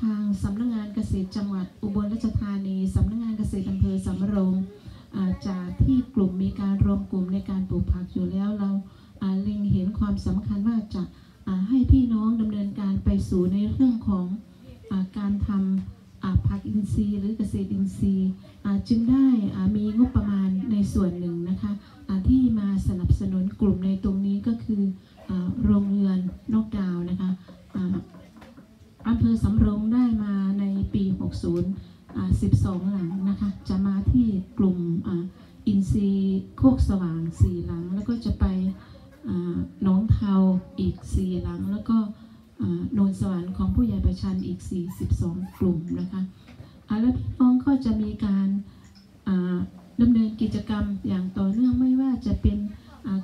ทางสำนักงานเกษตรจังหวัดอุบลราชธานีสำนักงานเกษตรอำเภอสำโรงจากที่กลุ่มมีการรวมกลุ่มในการปลูกผักอยู่แล้วเราเล็งเห็นความสำคัญว่าจะให้พี่น้องดำเนินการไปสู่ในเรื่องของการทำผักอินทรีย์หรือเกษตรอินทรีย์จึงได้มีงบประมาณในส่วนหนึ่งนะคะที่มาสนับสนุนกลุ่มในตรงนี้ก็คือโรงเรือนนกดาวนะคะอำเภอสำโรงได้มาในปีหกสิบ สิบสองหลังนะคะจะมาที่กลุ่มอินทรีย์โคกสว่างสี่หลังแล้วก็จะไปหนองเทาอีกสี่หลังแล้วก็โนนสวรรค์ของผู้ใหญ่ประชันอีกสี่สิบสองกลุ่มนะคะแล้วพี่น้องก็จะมีการดำเนินกิจกรรมอย่างต่อเนื่องไม่ว่าจะเป็น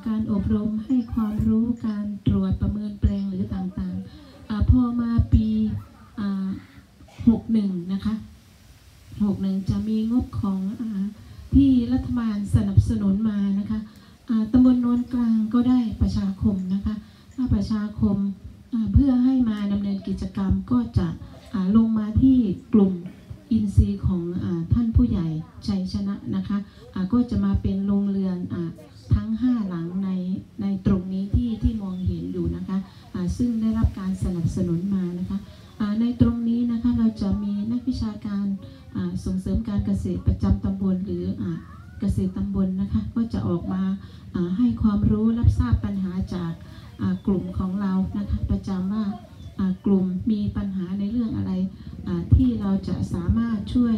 การอบรมให้ความรู้การตรวจประเมินแปลงหรือต่างๆพอมาปีหกหนึ่งนะคะหกหนึ่งจะมีงบของ ที่รัฐบาลสนับสนุนมานะคะตำบลโนนกลางก็ได้ประชาคมนะคะประชาคมเพื่อให้มาดำเนินกิจกรรมก็จะลงมาที่กลุ่มอินทรีย์ของท่านผู้ใหญ่ชัยชนะนะคะก็จะมาเป็นโรงเรือนทั้งห้าหลังในในตรงนี้ที่ที่มองเห็นอยู่นะคะซึ่งได้รับการสนับสนุนมานะคะในตรงนี้นะคะเราจะมีนักวิชาการส่งเสริมการเกษตรประจำตำบลหรือเกษตรตำบลนะคะก็จะออกมาให้ความรู้รับทราบปัญหาจากกลุ่มของเรานะคะประจำว่ากลุ่มมีปัญหาในเรื่องอะไรที่เราจะสามารถช่วย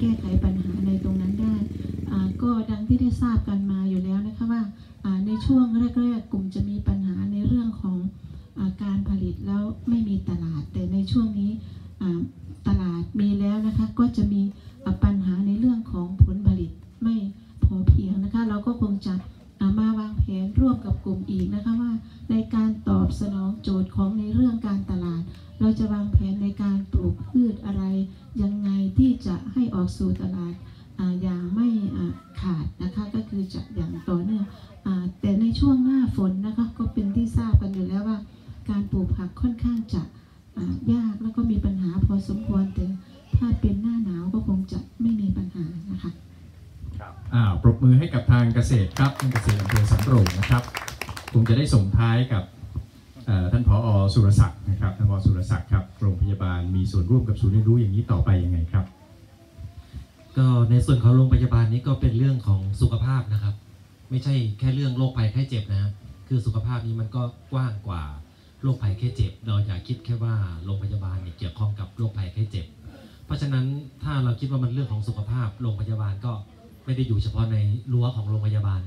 แก้ไขปัญหาในตรงนั้นได้ก็ดังที่ได้ทราบกันมาอยู่แล้วนะคะว่าในช่วงแรกๆกลุ่มจะมีปัญหาในเรื่องของการผลิตแล้วไม่มีตลาดแต่ในช่วงนี้ตลาดมีแล้วนะคะก็จะมีปัญหาในเรื่องของผลผลิตไม่พอเพียงนะคะเราก็คงจะมาวางแผนร่วมกับกลุ่มอีกนะคะว่าในการตอบสนองโจทย์ของในเรื่องการตลาดเราจะวางแผนในการปลูกพืชอะไรยังไงที่จะให้ออกสู่ตลาดอย่างไม่ขาดนะคะก็คือจะอย่างต่อเนื่องแต่ในช่วงหน้าฝนนะคะก็เป็นที่ทราบกันอยู่แล้วว่าการปลูกผักค่อนข้างจะยากแล้วก็มีปัญหาพอสมควรแต่ถ้าเป็นหน้าหนาวก็คงจะไม่มีปัญหานะคะครับอ้าวปรบมือให้กับทางเกษตรครับทางเกษตรอำเภอสำโรงนะครับคงจะได้ส่งท้ายกับท่านผอ.สุรศักดิ์นะครับท่านผอ.สุรศักดิ์ครับโรงพยาบาลมีส่วนร่วมกับศูนย์เรียนรู้อย่างนี้ต่อไปยังไงครับก็ในส่วนของโรงพยาบาลนี้ก็เป็นเรื่องของสุขภาพนะครับไม่ใช่แค่เรื่องโรคภัยไข้เจ็บนะคือสุขภาพนี้มันก็กว้างกว่าโรคภัยไข้เจ็บเราอย่าคิดแค่ว่าโรงพยาบาลเนี่ยเกี่ยวข้องกับโรคภัยไข้เจ็บเพราะฉะนั้นถ้าเราคิดว่ามันเรื่องของสุขภาพโรงพยาบาลก็ไม่ได้อยู่เฉพาะในรั้วของโรงพยาบาล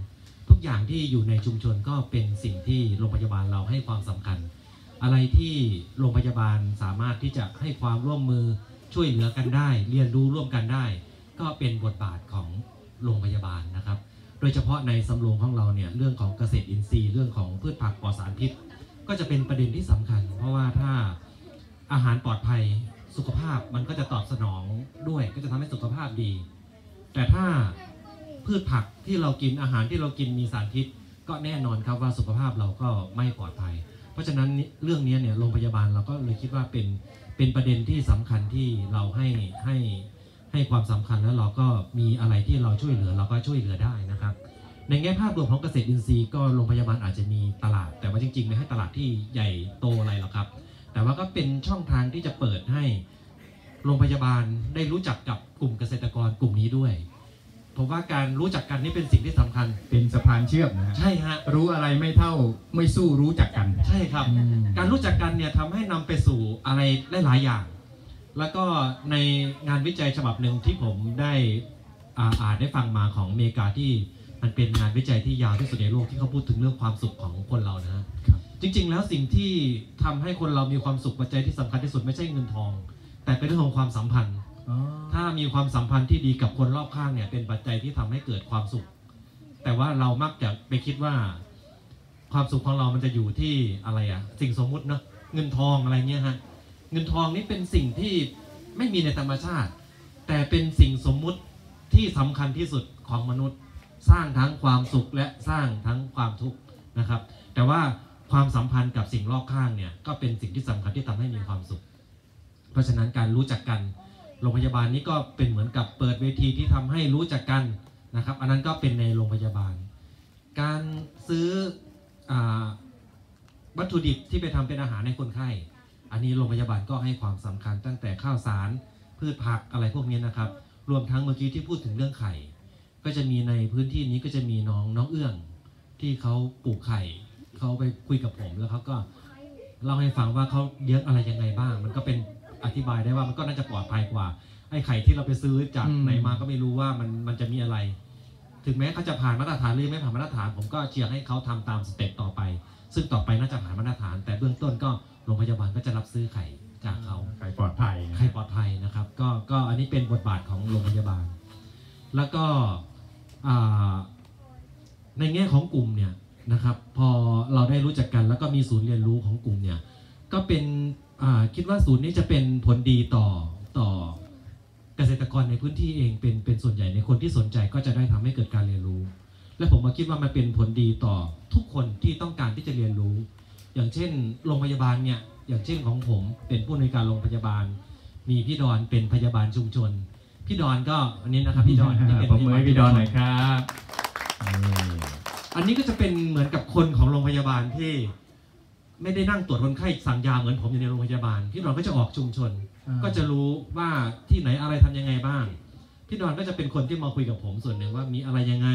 ทุกอย่างที่อยู่ในชุมชนก็เป็นสิ่งที่โรงพยาบาลเราให้ความสำคัญอะไรที่โรงพยาบาลสามารถที่จะให้ความร่วมมือช่วยเหลือกันได้เรียนรู้ร่วมกันได้ก็เป็นบทบาทของโรงพยาบาลนะครับโดยเฉพาะในสำโรงของเราเนี่ยเรื่องของเกษตรอินทรีย์เรื่องของพืชผักปลอดสารพิษก็จะเป็นประเด็นที่สำคัญเพราะว่าถ้าอาหารปลอดภัยสุขภาพมันก็จะตอบสนองด้วยก็จะทำให้สุขภาพดีแต่ถ้าพืชผักที่เรากินอาหารที่เรากินมีสารพิษก็แน่นอนครับว่าสุขภาพเราก็ไม่ปลอดภัยเพราะฉะนั้นเรื่องนี้เนี่ยโรงพยาบาลเราก็เลยคิดว่าเป็นเป็นประเด็นที่สำคัญที่เราให้ให้ให้ความสำคัญแล้วเราก็มีอะไรที่เราช่วยเหลือเราก็ช่วยเหลือได้นะครับในแง่ภาพรวมของเกษตรอินทรีย์ก็โรงพยาบาลอาจจะมีตลาดแต่ว่าจริงๆไม่ให้ตลาดที่ใหญ่โตอะไรหรอกครับแต่ว่าก็เป็นช่องทางที่จะเปิดให้โรงพยาบาลได้รู้จักกับกลุ่มเกษตรกรกลุ่มนี้ด้วยผมว่าการรู้จักกันนี่เป็นสิ่งที่สำคัญเป็นสะพานเชื่อมนะใช่ฮะรู้อะไรไม่เท่าไม่สู้รู้จักกันใช่ครับการรู้จักกันเนี่ยทำให้นำไปสู่อะไรได้หลายอย่างแล้วก็ในงานวิจัยฉบับหนึ่งที่ผมได้อ่านได้ฟังมาของอเมริกาที่มันเป็นงานวิจัยที่ยาวที่สุดในโลกที่เขาพูดถึงเรื่องความสุขของคนเรานะจริงๆแล้วสิ่งที่ทำให้คนเรามีความสุขปัจจัยที่สำคัญที่สุดไม่ใช่เงินทองแต่เป็นเรื่องของความสัมพันธ์ถ้ามีความสัมพันธ์ที่ดีกับคนรอบข้างเนี่ยเป็นปัจจัยที่ทำให้เกิดความสุขแต่ว่าเรามักจะไปคิดว่าความสุขของเรามันจะอยู่ที่อะไรอะสิ่งสมมุติเนาะเงินทองอะไรเงี้ยฮะเงินทองนี่เป็นสิ่งที่ไม่มีในธรรมชาติแต่เป็นสิ่งสมมุติที่สำคัญที่สุดของมนุษย์สร้างทั้งความสุขและสร้างทั้งความทุกข์นะครับแต่ว่าความสัมพันธ์กับสิ่งรอบข้างเนี่ยก็เป็นสิ่งที่สำคัญที่ทำให้มีความสุขเพราะฉะนั้นการรู้จักกันโรงพยาบาลนี้ก็เป็นเหมือนกับเปิดเวทีที่ทำให้รู้จักกันนะครับอันนั้นก็เป็นในโรงพยาบาลการซื้อวัตถุดิบที่ไปทำเป็นอาหารในคนไข้อันนี้โรงพยาบาลก็ให้ความสำคัญตั้งแต่ข้าวสารพืชผักอะไรพวกนี้นะครับรวมทั้งเมื่อกี้ที่พูดถึงเรื่องไข่ก็จะมีในพื้นที่นี้ก็จะมีน้องน้องเอื้องที่เขาปลูกไข่เขาไปคุยกับผมแล้วเขาก็เล่าให้ฟังว่าเขาเลี้ยงอะไรยังไงบ้างมันก็เป็นอธิบายได้ว่ามันก็น่าจะปลอดภัยกว่าไอ้ไข่ที่เราไปซื้อจากไหนมาก็ไม่รู้ว่ามันมันจะมีอะไรถึงแม้เขาจะผ่านมาตรฐานหรือไม่ผ่านมาตรฐานผมก็เชียร์ให้เขาทำตามสเต็ปต่อไปซึ่งต่อไปน่าจะผ่านมาตรฐานแต่เบื้องต้นก็โรงพยาบาลก็จะรับซื้อไข่จากเขาไข่ปลอดภัยไข่ปลอดภัยนะครับก็ก็อันนี้เป็นบทบาทของโรงพยาบาลแล้วก็ในแง่ของกลุ่มเนี่ยนะครับพอเราได้รู้จักกันแล้วก็มีศูนย์เรียนรู้ของกลุ่มเนี่ยก็เป็นคิดว่าศูนย์นี้จะเป็นผลดีต่อต่อ เกษตรกรในพื้นที่เองเป็นเป็นส่วนใหญ่ในคนที่สนใจก็จะได้ทำให้เกิดการเรียนรู้และผมก็คิดว่ามันเป็นผลดีต่อทุกคนที่ต้องการที่จะเรียนรู้อย่างเช่นโรงพยาบาลเนี่ยอย่างเช่นของผมเป็นผู้อำนวยการโรงพยาบาลมีพี่ดอนเป็นพยาบาลชุมชนพี่ดอนก็อันนี้นะครับพี่ดอนจะเป็นพยาบาลพี่ดอนหน่อยครับอันนี้ก็จะเป็นเหมือนกับคนของโรงพยาบาลที่ไม่ได้นั่งตรวจคนไข้สั่งยาเหมือนผมอยู่ในโรงพยาบาลพี่ดอนก็จะออกชุมชนก็จะรู้ว่าที่ไหนอะไรทำยังไงบ้างพี่ดอนก็จะเป็นคนที่มาคุยกับผมส่วนหนึ่งว่ามีอะไรยังไง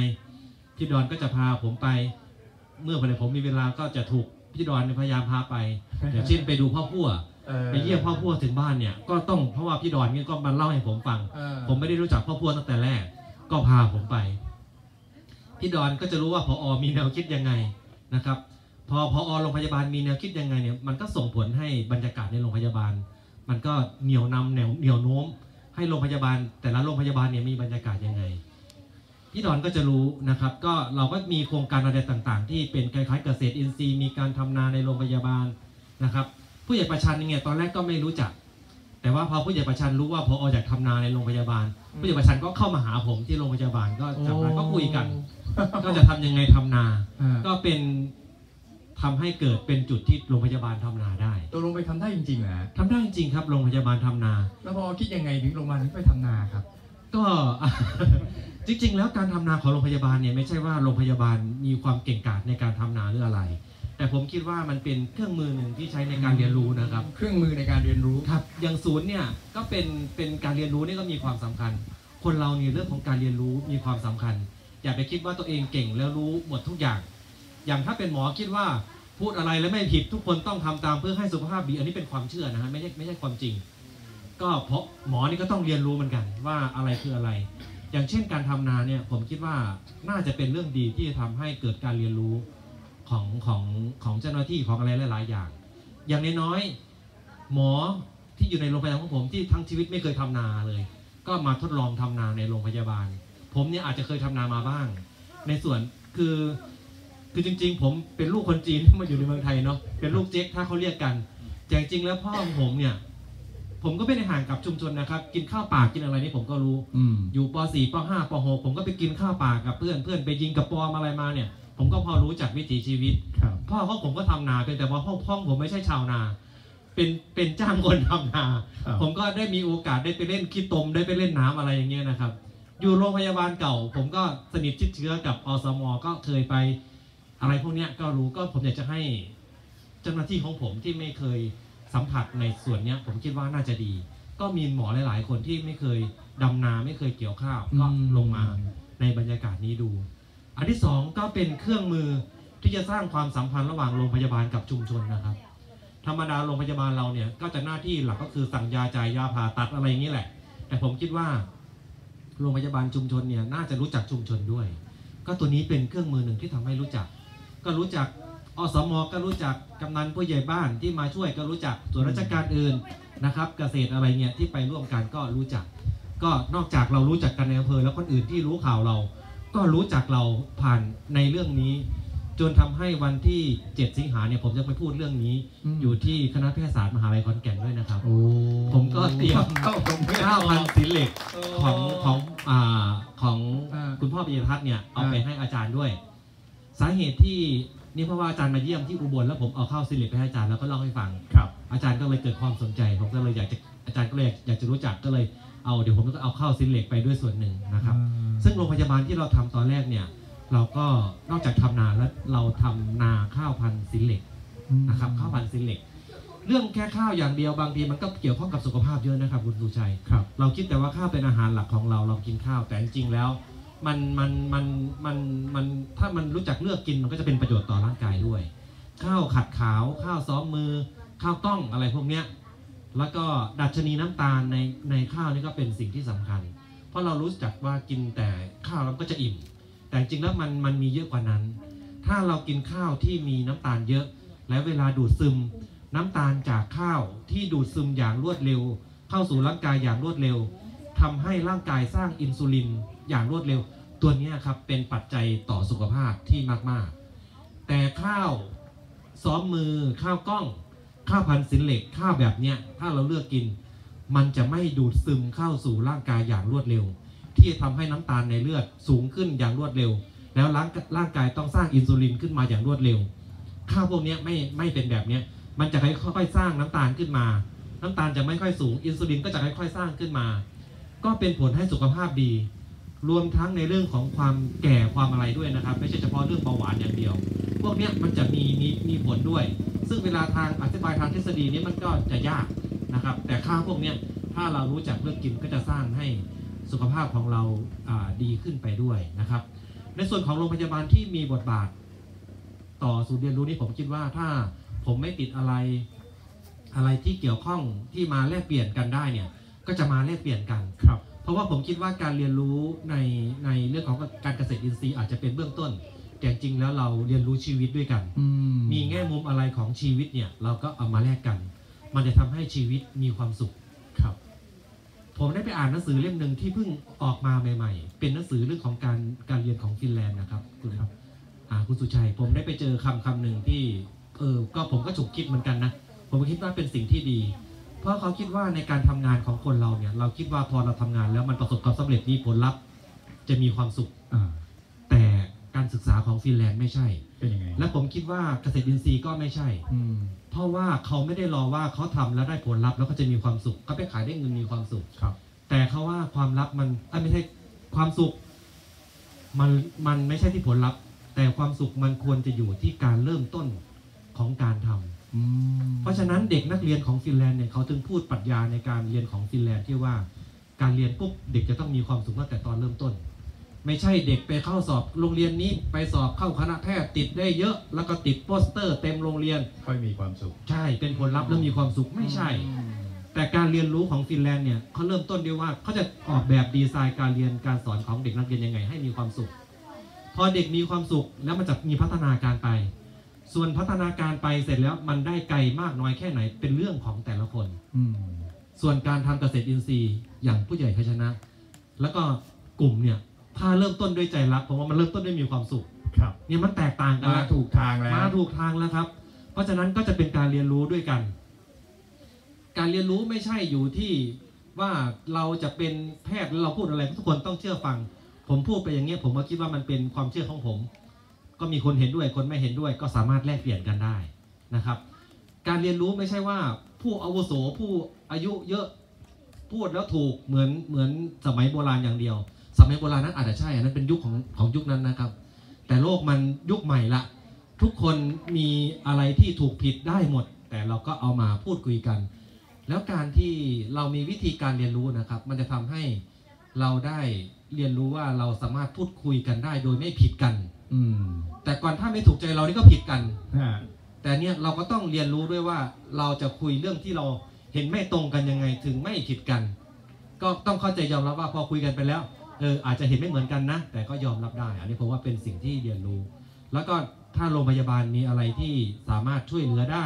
พี่ดอนก็จะพาผมไปเมื่อวันไหนผมมีเวลาก็จะถูกพี่ดอนพยายามพาไปอย่างเช่นไปดูพ่อพั่วไปเยี่ยมพ่อพั่วถึงบ้านเนี่ยก็ต้องเพราะว่าพี่ดอนเนี่ยก็มาเล่าให้ผมฟังผมไม่ได้รู้จักพ่อพั่วตั้งแต่แรกก็พาผมไปพี่ดอนก็จะรู้ว่าพอมีแนวคิดยังไงนะครับพอพอโรงพยาบาลมีแนวคิดยังไงเนี่ยมันก็ส่งผลให้บรรยากาศในโรงพยาบาลมันก็เหนี่ยวนำเหนี่ยวโน้มให้โรงพยาบาลแต่ละโรงพยาบาลเนี่ยมีบรรยากาศยังไงพี่ดอนก็จะรู้นะครับก็เราก็มีโครงการอะไรต่างๆที่เป็นคล้ายๆเกษตรอินทรีย์มีการทำนาในโรงพยาบาลนะครับผู้ใหญ่ประชันเนี่ยตอนแรกก็ไม่รู้จักแต่ว่าพอผู้ใหญ่ประชันรู้ว่าพอออกจากทำนาในโรงพยาบาลผู้ใหญ่ประชันก็เข้ามาหาผมที่โรงพยาบาลก็จับมาก็คุยกันก็จะทำยังไงทำนาก็เป็นทำให้เกิดเป็นจุดที่โรงพยาบาลทำนาได้ตัวลงไปทำได้จริงๆนะทำได้จริงครับโรงพยาบาลทำนาแล้วพอคิดยังไงถึงโรงพยาบาลถึงไปทำนาครับก็จริงๆแล้วการทำนาของโรงพยาบาลเนี่ยไม่ใช่ว่าโรงพยาบาลมีความเก่งกาจในการทำนาหรืออะไรแต่ผมคิดว่ามันเป็นเครื่องมือหนึ่งที่ใช้ในการเรียนรู้นะครับเครื่องมือในการเรียนรู้ครับอย่างศูนย์เนี่ยก็เป็นเป็นการเรียนรู้นี่ก็มีความสำคัญคนเราเนี่ยเรื่องของการเรียนรู้มีความสำคัญอย่าไปคิดว่าตัวเองเก่งแล้วรู้หมดทุกอย่างอย่างถ้าเป็นหมอคิดว่าพูดอะไรแล้วไม่ผิดทุกคนต้องทำตามเพื่อให้สุขภาพดีอันนี้เป็นความเชื่อนะฮะไม่ใช่ไม่ใช่ความจริงก็เพราะหมอนี่ก็ต้องเรียนรู้เหมือนกันว่าอะไรคืออะไรอย่างเช่นการทำนาเนี่ยผมคิดว่าน่าจะเป็นเรื่องดีที่จะทำให้เกิดการเรียนรู้ของของของเจ้าหน้าที่ของอะไรหลายๆอย่างอย่างน้อยๆหมอที่อยู่ในโรงพยาบาลของผมที่ทั้งชีวิตไม่เคยทำนาเลยก็มาทดลองทำนาในโรงพยาบาลผมเนี่ยอาจจะเคยทำนามาบ้างในส่วนคือคือจริงๆผมเป็นลูกคนจีนมาอยู่ในเมืองไทยเนาะเป็นลูกเจ๊กถ้าเขาเรียกกันแต่จริงๆแล้วพ่อของผมเนี่ยผมก็ไม่ได้ห่างกับชุมชนนะครับกินข้าวป่ากินอะไรนี่ผมก็รู้อยู่ป สี่ ป ห้า ป หกผมก็ไปกินข้าวป่ากับเพื่อนเพื่อนไปยิงกระปอมอะไรมาเนี่ยผมก็พอรู้จักวิถีชีวิตพ่อของผมก็ทำนาเป็นแต่ว่าพ่อผมไม่ใช่ชาวนาเป็นเป็นจ้างคนทำนาผมก็ได้มีโอกาสได้ไปเล่นขี้ตมได้ไปเล่นน้ำอะไรอย่างเงี้ยนะครับอยู่โรงพยาบาลเก่าผมก็สนิทชิดเชื้อกับอสม.ก็เคยไปอะไรพวกนี้ก็รู้ก็ผมอยากจะให้เจ้าหน้าที่ของผมที่ไม่เคยสัมผัสในส่วนนี้ผมคิดว่าน่าจะดีก็มีหมอหลายๆคนที่ไม่เคยดำนาไม่เคยเกี่ยวข้าวก็ลงมาในบรรยากาศนี้ดูอันที่สองก็เป็นเครื่องมือที่จะสร้างความสัมพันธ์ระหว่างโรงพยาบาลกับชุมชนนะครับธรรมดาโรงพยาบาลเราเนี่ยก็จะหน้าที่หลักก็คือสั่งยาจ่ายยาผ่าตัดอะไรอย่างนี้แหละแต่ผมคิดว่าโรงพยาบาลชุมชนเนี่ยน่าจะรู้จักชุมชนด้วยก็ตัวนี้เป็นเครื่องมือหนึ่งที่ทำให้รู้จักก็รู้จักอสม.ก็รู้จักกำนันผู้ใหญ่บ้านที่มาช่วยก็รู้จักส่วนราชการอื่นนะครับเกษตรอะไรเนี่ยที่ไปร่วมกันก็รู้จักก็นอกจากเรารู้จักกันในอำเภอแล้วคนอื่นที่รู้ข่าวเราก็รู้จักเราผ่านในเรื่องนี้จนทำให้วันที่เจ็ดสิงหาเนี่ยผมจะไปพูดเรื่องนี้อยู่ที่คณะแพทยศาสตร์มหาวิทยาลัยขอนแก่นด้วยนะครับผมก็เตรียมข้าวพันธุ์ศิลป์เหล็กของของอ่าของคุณพ่อปิยทัศน์เนี่ยเอาไปให้อาจารย์ด้วยสาเหตุที่นี่เพราะว่าอาจารย์มาเยี่ยมที่อุบลแล้วผมเอาข้าวศิลป์เหล็กไปให้อาจารย์แล้วก็เล่าให้ฟังครับอาจารย์ก็เลยเกิดความสนใจผมก็เลยอยากจะอาจารย์ก็เลยอยากจะรู้จักก็เลยเอาเดี๋ยวผมก็เอาข้าวศิลป์เหล็กไปด้วยส่วนหนึ่งนะครับซึ่งโรงพยาบาลที่เราทำตอนแรกเนี่ยเราก็นอกจากทำนาแล้วเราทำนาข้าวพันธุ์ศิลป์เหล็กนะครับข้าวพันธุ์ศิลป์เหล็กเรื่องแค่ข้าวอย่างเดียวบางทีมันก็เกี่ยวข้องกับสุขภาพเยอะนะครับคุณสุชัยครับเราคิดแต่ว่าข้าวเป็นอาหารหลักของเราเรากินข้าวแต่จริงแล้วมันมันมันมันมันถ้ามันรู้จักเลือกกินมันก็จะเป็นประโยชน์ต่อร่างกายด้วยข้าวขัดขาวข้าวซ้อมมือข้าวกล้องอะไรพวกเนี้ยแล้วก็ดัชนีน้ำตาลในในข้าวนี่ก็เป็นสิ่งที่สำคัญเพราะเรารู้จักว่ากินแต่ข้าวเราก็จะอิ่มแต่จริงแล้วมันมันมีเยอะกว่านั้นถ้าเรากินข้าวที่มีน้ำตาลเยอะและเวลาดูดซึมน้ำตาลจากข้าวที่ดูดซึมอย่างรวดเร็วเข้าสู่ร่างกายอย่างรวดเร็วทำให้ร่างกายสร้างอินซูลินอย่างรวดเร็วตัวนี้ครับเป็นปัจจัยต่อสุขภาพที่มากๆแต่ข้าวซ้อมมือข้าวกล้องข้าวพันธุ์ศิลป์เหล็กข้าวแบบเนี้ยถ้าเราเลือกกิน มันจะไม่ดูดซึมเข้าสู่ร่างกายอย่างรวดเร็วที่ทำให้น้ำตาลในเลือดสูงขึ้นอย่างรวดเร็วแล้วร่างกายต้องสร้างอินซูลินขึ้นมาอย่างรวดเร็วค่าพวกนี้ไม่ไม่เป็นแบบนี้มันจะค่อยๆสร้างน้ำตาลขึ้นมาน้ำตาลจะไม่ค่อยสูงอินซูลินก็จะค่อยๆสร้างขึ้นมาก็เป็นผลให้สุขภาพดีรวมทั้งในเรื่องของความแก่ความอะไรด้วยนะครับไม่ใช่เฉพาะเรื่องเบาหวานอย่างเดียวพวกนี้มันจะมีมีมีผลด้วยซึ่งเวลาทางอธิบายทางทฤษฎีนี้มันก็จะยากนะครับแต่ค่าพวกนี้ถ้าเรารู้จักเลือกกินก็จะสร้างให้สุขภาพของเราดีขึ้นไปด้วยนะครับในส่วนของโรงพยาบาลที่มีบทบาทต่อศูนย์เรียนรู้นี่ผมคิดว่าถ้าผมไม่ติดอะไรอะไรที่เกี่ยวข้องที่มาแลกเปลี่ยนกันได้เนี่ยก็จะมาแลกเปลี่ยนกันครับเพราะว่าผมคิดว่าการเรียนรู้ในในเรื่องของการเกษตรอินทรีย์อาจจะเป็นเบื้องต้นแต่จริงแล้วเราเรียนรู้ชีวิตด้วยกันมีแง่มุมอะไรของชีวิตเนี่ยเราก็เอามาแลกกันมันจะทำให้ชีวิตมีความสุขครับผมได้ไปอ่านหนังสือเล่มหนึ่งที่เพิ่งออกมาใหม่ๆเป็นหนังสือเรื่องของการการเรียนของฟินแลนด์นะครับคุณครับคุณสุชัยผมได้ไปเจอคำคำหนึ่งที่เออก็ผมก็ฉุกคิดเหมือนกันนะผมคิดว่าเป็นสิ่งที่ดีเพราะเขาคิดว่าในการทำงานของคนเราเนี่ยเราคิดว่าพอเราทำงานแล้วมันประสบความสำเร็จมีผลลัพธ์จะมีความสุขแต่การศึกษาของฟินแลนด์ไม่ใช่เป็นยังไงและผมคิดว่าเกษตรอินทรีย์ก็ไม่ใช่อืเพราะว่าเขาไม่ได้รอว่าเขาทำแล้วได้ผลลัพธ์แล้วก็จะมีความสุขเขาไปขายได้เงินมีความสุขครับแต่เขาว่าความลับมันไม่ใช่ความสุขมันมันไม่ใช่ที่ผลลัพธ์แต่ความสุขมันควรจะอยู่ที่การเริ่มต้นของการทำเพราะฉะนั้นเด็กนักเรียนของฟินแลนด์เนี่ยเขาถึงพูดปรัชญาในการเรียนของฟินแลนด์ที่ว่าการเรียนปุ๊บเด็กจะต้องมีความสุขตั้งแต่ตอนเริ่มต้นไม่ใช่เด็กไปเข้าสอบโรงเรียนนี้ไปสอบเข้าคณะแพทย์ติดได้เยอะแล้วก็ติดโปสเตอร์เต็มโรงเรียนค่อยมีความสุขใช่เป็นผลลัพธ์แล้วมีความสุขไม่ใช่แต่การเรียนรู้ของฟินแลนด์เนี่ยเขาเริ่มต้นด้วยว่าเขาจะออกแบบดีไซน์การเรียนการสอนของเด็กนักเรียนยังไงให้มีความสุขพอเด็กมีความสุขแล้วมันจะมีพัฒนาการไปส่วนพัฒนาการไปเสร็จแล้วมันได้ไกลมากน้อยแค่ไหนเป็นเรื่องของแต่ละคนอืส่วนการทำเกษตรอินทรีย์อย่างผู้ใหญ่ชนะแล้วก็กลุ่มเนี่ยถ้าเริ่มต้นด้วยใจรักผมว่ามันเริ่มต้นด้วยมีความสุขครับเนี่ยมันแตกต่างกันมาถูกทางแล้วมาถูกทางแล้วครับเพราะฉะนั้นก็จะเป็นการเรียนรู้ด้วยกันการเรียนรู้ไม่ใช่อยู่ที่ว่าเราจะเป็นแพทย์แล้วเราพูดอะไรทุกคนต้องเชื่อฟังผมพูดไปอย่างเงี้ยผมก็คิดว่ามันเป็นความเชื่อของผมก็มีคนเห็นด้วยคนไม่เห็นด้วยก็สามารถแลกเปลี่ยนกันได้นะครับการเรียนรู้ไม่ใช่ว่าผู้อาวุโสผู้อายุเยอะพูดแล้วถูกเหมือนเหมือนสมัยโบราณอย่างเดียวสมัยโบราณนั้นอาจจะใช่อันนั้นเป็นยุคของของยุคนั้นนะครับแต่โลกมันยุคใหม่ละทุกคนมีอะไรที่ถูกผิดได้หมดแต่เราก็เอามาพูดคุยกันแล้วการที่เรามีวิธีการเรียนรู้นะครับมันจะทำให้เราได้เรียนรู้ว่าเราสามารถพูดคุยกันได้โดยไม่ผิดกันอืมแต่ก่อนถ้าไม่ถูกใจเรานี่ก็ผิดกันแต่เนี่ยเราก็ต้องเรียนรู้ด้วยว่าเราจะคุยเรื่องที่เราเห็นไม่ตรงกันยังไงถึงไม่ผิดกันก็ต้องเข้าใจยอมรับว่าพอคุยกันไปแล้วเอออาจจะเห็นไม่เหมือนกันนะแต่ก็ยอมรับได้อันนี้ผมว่าเป็นสิ่งที่เรียนรู้แล้วก็ถ้าโรงพยาบาลมีอะไรที่สามารถช่วยเหลือได้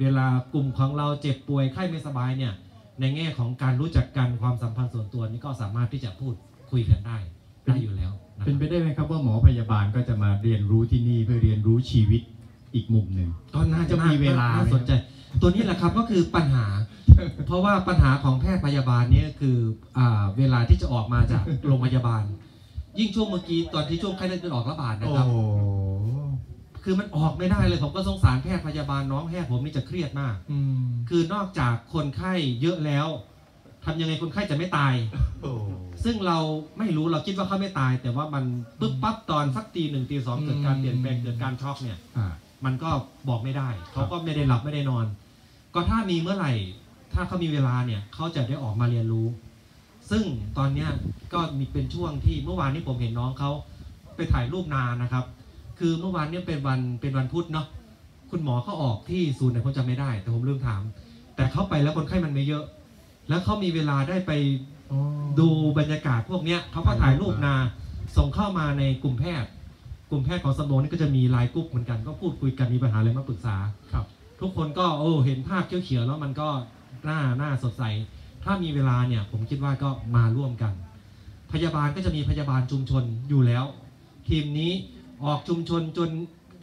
เวลากลุ่มของเราเจ็บป่วยไข้ไม่สบายเนี่ยในแง่ของการรู้จักกันความสัมพันธ์ส่วนตัวนี่ก็สามารถที่จะพูดคุยกันได้ได้อยู่แล้วเป็นไปได้ไหมครับว่าหมอพยาบาลก็จะมาเรียนรู้ที่นี่เพื่อเรียนรู้ชีวิตอีกมุมหนึ่งก็น่าจะมีเวลาน่าสนใจตัวนี้แหละครับก็คือปัญหาเพราะว่าปัญหาของแพทย์พยาบาลนี่คือเวลาที่จะออกมาจากโรงพยาบาลยิ่งช่วงเมื่อกี้ตอนที่ช่วงไข้เลือดออกระบาดนะครับคือมันออกไม่ได้เลยผมก็สงสารแพทย์พยาบาลน้องแพทย์ผมนี่จะเครียดมากคือนอกจากคนไข้เยอะแล้วทำยังไงคนไข้จะไม่ตายซึ่งเราไม่รู้เราคิดว่าเขาไม่ตายแต่ว่ามันปึ๊บปั๊บตอนสักตีหนึ่งตีสองเกิดการเปลี่ยนแปลงเกิดการช็อกเนี่ยมันก็บอกไม่ได้เขาก็ไม่ได้หลับไม่ได้นอนก็ถ้ามีเมื่อไหร่ถ้าเขามีเวลาเนี่ยเขาจะได้ออกมาเรียนรู้ซึ่งตอนเนี้ยก็มีเป็นช่วงที่เมื่อวานนี้ผมเห็นน้องเขาไปถ่ายรูปนานะครับคือเมื่อวานนี้เป็นวันเป็นวันพุธเนาะคุณหมอเขาออกที่ศูนย์ไหนผมจำไม่ได้แต่ผมลืมถามแต่เขาไปแล้วคนไข้มันไม่เยอะแล้วเขามีเวลาได้ไปดูบรรยากาศพวกเนี้ยเขาก็ถ่ายรูปนาส่งเข้ามาในกลุ่มแพทย์กลุ่มแพทย์ของสมองนี่ก็จะมีไลน์กลุ่มเหมือนกันก็พูดคุยกันมีปัญหาอะไรมาปรึกษาครับทุกคนก็โอ้เห็นภาพเขียวๆแล้วมันก็หน้าหน้าสดใสถ้ามีเวลาเนี่ยผมคิดว่าก็มาร่วมกันพยาบาลก็จะมีพยาบาลชุมชนอยู่แล้วทีมนี้ออกชุมชนจน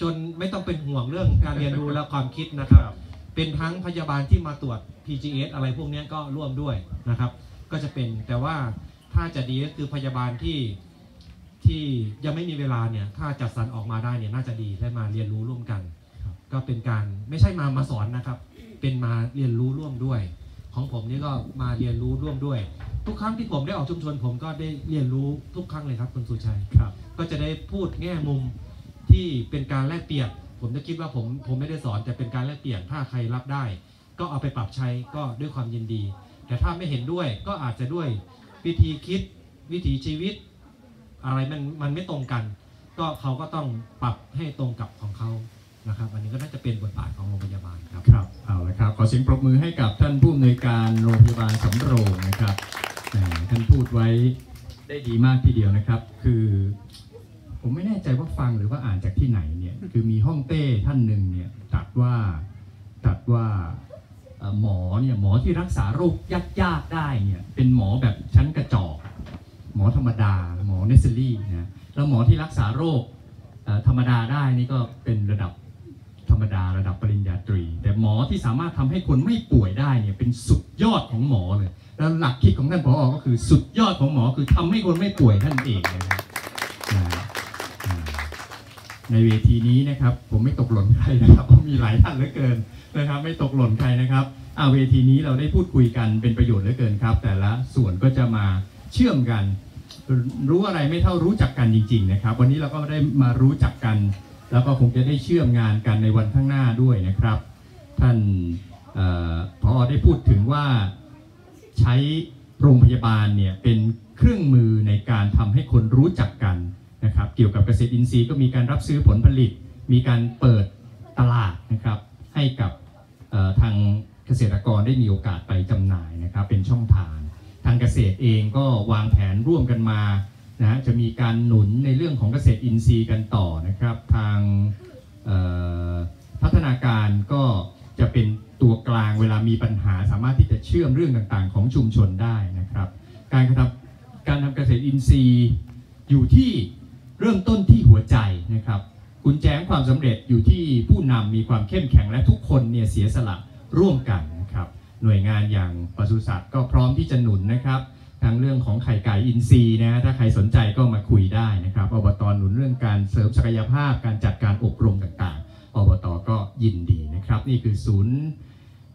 จนไม่ต้องเป็นห่วงเรื่องการเรียนรู้และความคิดนะครับ เป็นทั้งพยาบาลที่มาตรวจ พี จี เอส อะไรพวกนี้ก็ร่วมด้วยนะครับก็จะเป็นแต่ว่าถ้าจะดีก็คือพยาบาลที่ที่ยังไม่มีเวลาเนี่ยถ้าจัดสรรออกมาได้เนี่ยน่าจะดีได้มาเรียนรู้ร่วมกันก็เป็นการไม่ใช่มามาสอนนะครับเป็นมาเรียนรู้ร่วมด้วยของผมนี่ก็มาเรียนรู้ร่วมด้วยทุกครั้งที่ผมได้ออกชุมชนผมก็ได้เรียนรู้ทุกครั้งเลยครับคุณสุชัยครับก็จะได้พูดแง่มุมที่เป็นการแลกเปลี่ยนผมจะคิดว่าผมผมไม่ได้สอนแต่เป็นการแลกเปลี่ยนถ้าใครรับได้ก็เอาไปปรับใช้ก็ด้วยความยินดีแต่ถ้าไม่เห็นด้วยก็อาจจะด้วยวิธีคิดวิถีชีวิตอะไรมันมันไม่ตรงกันก็เขาก็ต้องปรับให้ตรงกับของเขานะครับอันนี้ก็น่าจะเป็นบทบาทของโรงพยาบาลครับครับเอาละครับขอเสียงปรบมือให้กับท่านผู้อำนวยการโรงพยาบาลสำโรงนะครับท่านพูดไว้ได้ดีมากทีเดียวนะครับคือผมไม่แน่ใจว่าฟังหรือว่าอ่านจากที่ไหนเนี่ยคือมีฮ่องเต้ท่านหนึ่งเนี่ยตรัสว่าตรัสว่าหมอเนี่ยหมอที่รักษาโรคยากๆได้เนี่ยเป็นหมอแบบชั้นกระจอกหมอธรรมดาหมอเนสเซอรี่นะแล้วหมอที่รักษาโรคธรรมดาได้นี่ก็เป็นระดับธรรมดาระดับปริญญาตรีแต่หมอที่สามารถทำให้คนไม่ป่วยได้เนี่ยเป็นสุดยอดของหมอเลยแล้วหลักคิดของท่านผอ.ก็คือสุดยอดของหมอคือทำให้คนไม่ป่วยท่านเองนะครับในเวทีนี้นะครับผมไม่ตกหล่นใครนะครับเพราะมีหลายท่านเหลือเกินนะครับไม่ตกหล่นใครนะครับอ่าเวทีนี้เราได้พูดคุยกันเป็นประโยชน์เหลือเกินครับแต่ละส่วนก็จะมาเชื่อมกันรู้อะไรไม่เท่ารู้จักกันจริงๆนะครับวันนี้เราก็ได้มารู้จักกันแล้วก็คงจะได้เชื่อมงานกันในวันข้างหน้าด้วยนะครับท่านผอ.ได้พูดถึงว่าใช้โรงพยาบาลเนี่ยเป็นเครื่องมือในการทำให้คนรู้จักกันนะครับเกี่ยวกับเกษตรอินทรีย์ก็มีการรับซื้อผลผลิตมีการเปิดตลาดนะครับให้กับทางเกษตรกรได้มีโอกาสไปจำหน่ายนะครับเป็นช่องทางทางเกษตรเองก็วางแผนร่วมกันมานะจะมีการหนุนในเรื่องของเกษตรอินทรีย์กันต่อนะครับทางพัฒนาการก็จะเป็นตัวกลางเวลามีปัญหาสามารถที่จะเชื่อมเรื่องต่างๆของชุมชนได้นะครับการทำการทำเกษตรอินทรีย์อยู่ที่เริ่มต้นที่หัวใจนะครับกุญแจความสำเร็จอยู่ที่ผู้นำมีความเข้มแข็งและทุกคนเนี่ยเสียสละร่วมกันหน่วยงานอย่างปศุสัตว์ก็พร้อมที่จะหนุนนะครับทางเรื่องของไข่ไก่อินทรีย์นะถ้าใครสนใจก็มาคุยได้นะครับอบต.หนุนเรื่องการเสริมศักยภาพการจัดการอบรมต่างๆอบต.ก็ยินดีนะครับนี่คือศูนย์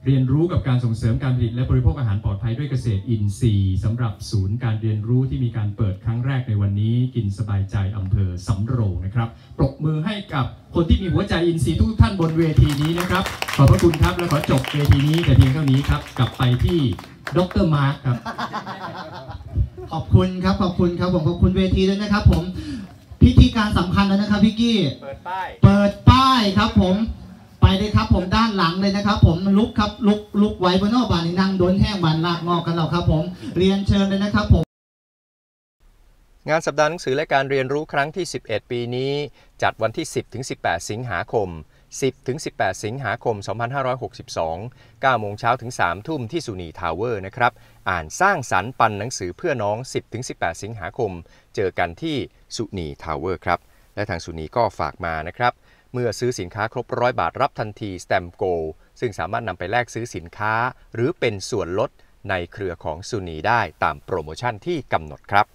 เรียนรู้กับการส่งเสริมการผลิตและบริโภคอาหารปลอดภัยด้วยเกษตรอินทรีย์สำหรับศูนย์การเรียนรู้ที่มีการเปิดครั้งแรกในวันนี้กินสบายใจอำเภอสำโรงนะครับปรบมือให้กับคนที่มีหัวใจอินทรีย์ทุกท่านบนเวทีนี้นะครับขอบพระคุณครับและขอจบเวทีนี้แต่เพียงเท่านี้ครับกลับไปที่ดร.มาร์คครับขอบคุณครับขอบคุณครับผมขอบคุณเวทีด้วยนะครับผมพิธีการสำคัญแล้วนะครับพี่กี้เปิดป้ายเปิดป้ายครับผมไปเลยครับผมด้านหลังเลยนะครับผมลุกครับลุกลุกไว้บนนอกบานนั่งโดนแห้งบานลากงอกกันเราครับผมเรียนเชิญเลยนะครับผมงานสัปดาห์หนังสือและการเรียนรู้ครั้งที่สิบเอ็ดปีนี้จัดวันที่ สิบถึงสิบแปด สิงหาคม สิบถึงสิบแปด สิงหาคม สองพันห้าร้อยหกสิบสอง เก้าโมงเช้าถึงสามทุ่มที่สุนีทาวเวอร์นะครับอ่านสร้างสรรค์ปันหนังสือเพื่อน้อง สิบถึงสิบแปด สิงหาคมเจอกันที่สุนีทาวเวอร์ครับและทางสุนีก็ฝากมานะครับเมื่อซื้อสินค้าครบร้อยบาทรับทันที Stamp Go ซึ่งสามารถนำไปแลกซื้อสินค้าหรือเป็นส่วนลดในเครือของสุนีได้ตามโปรโมชั่นที่กำหนดครับ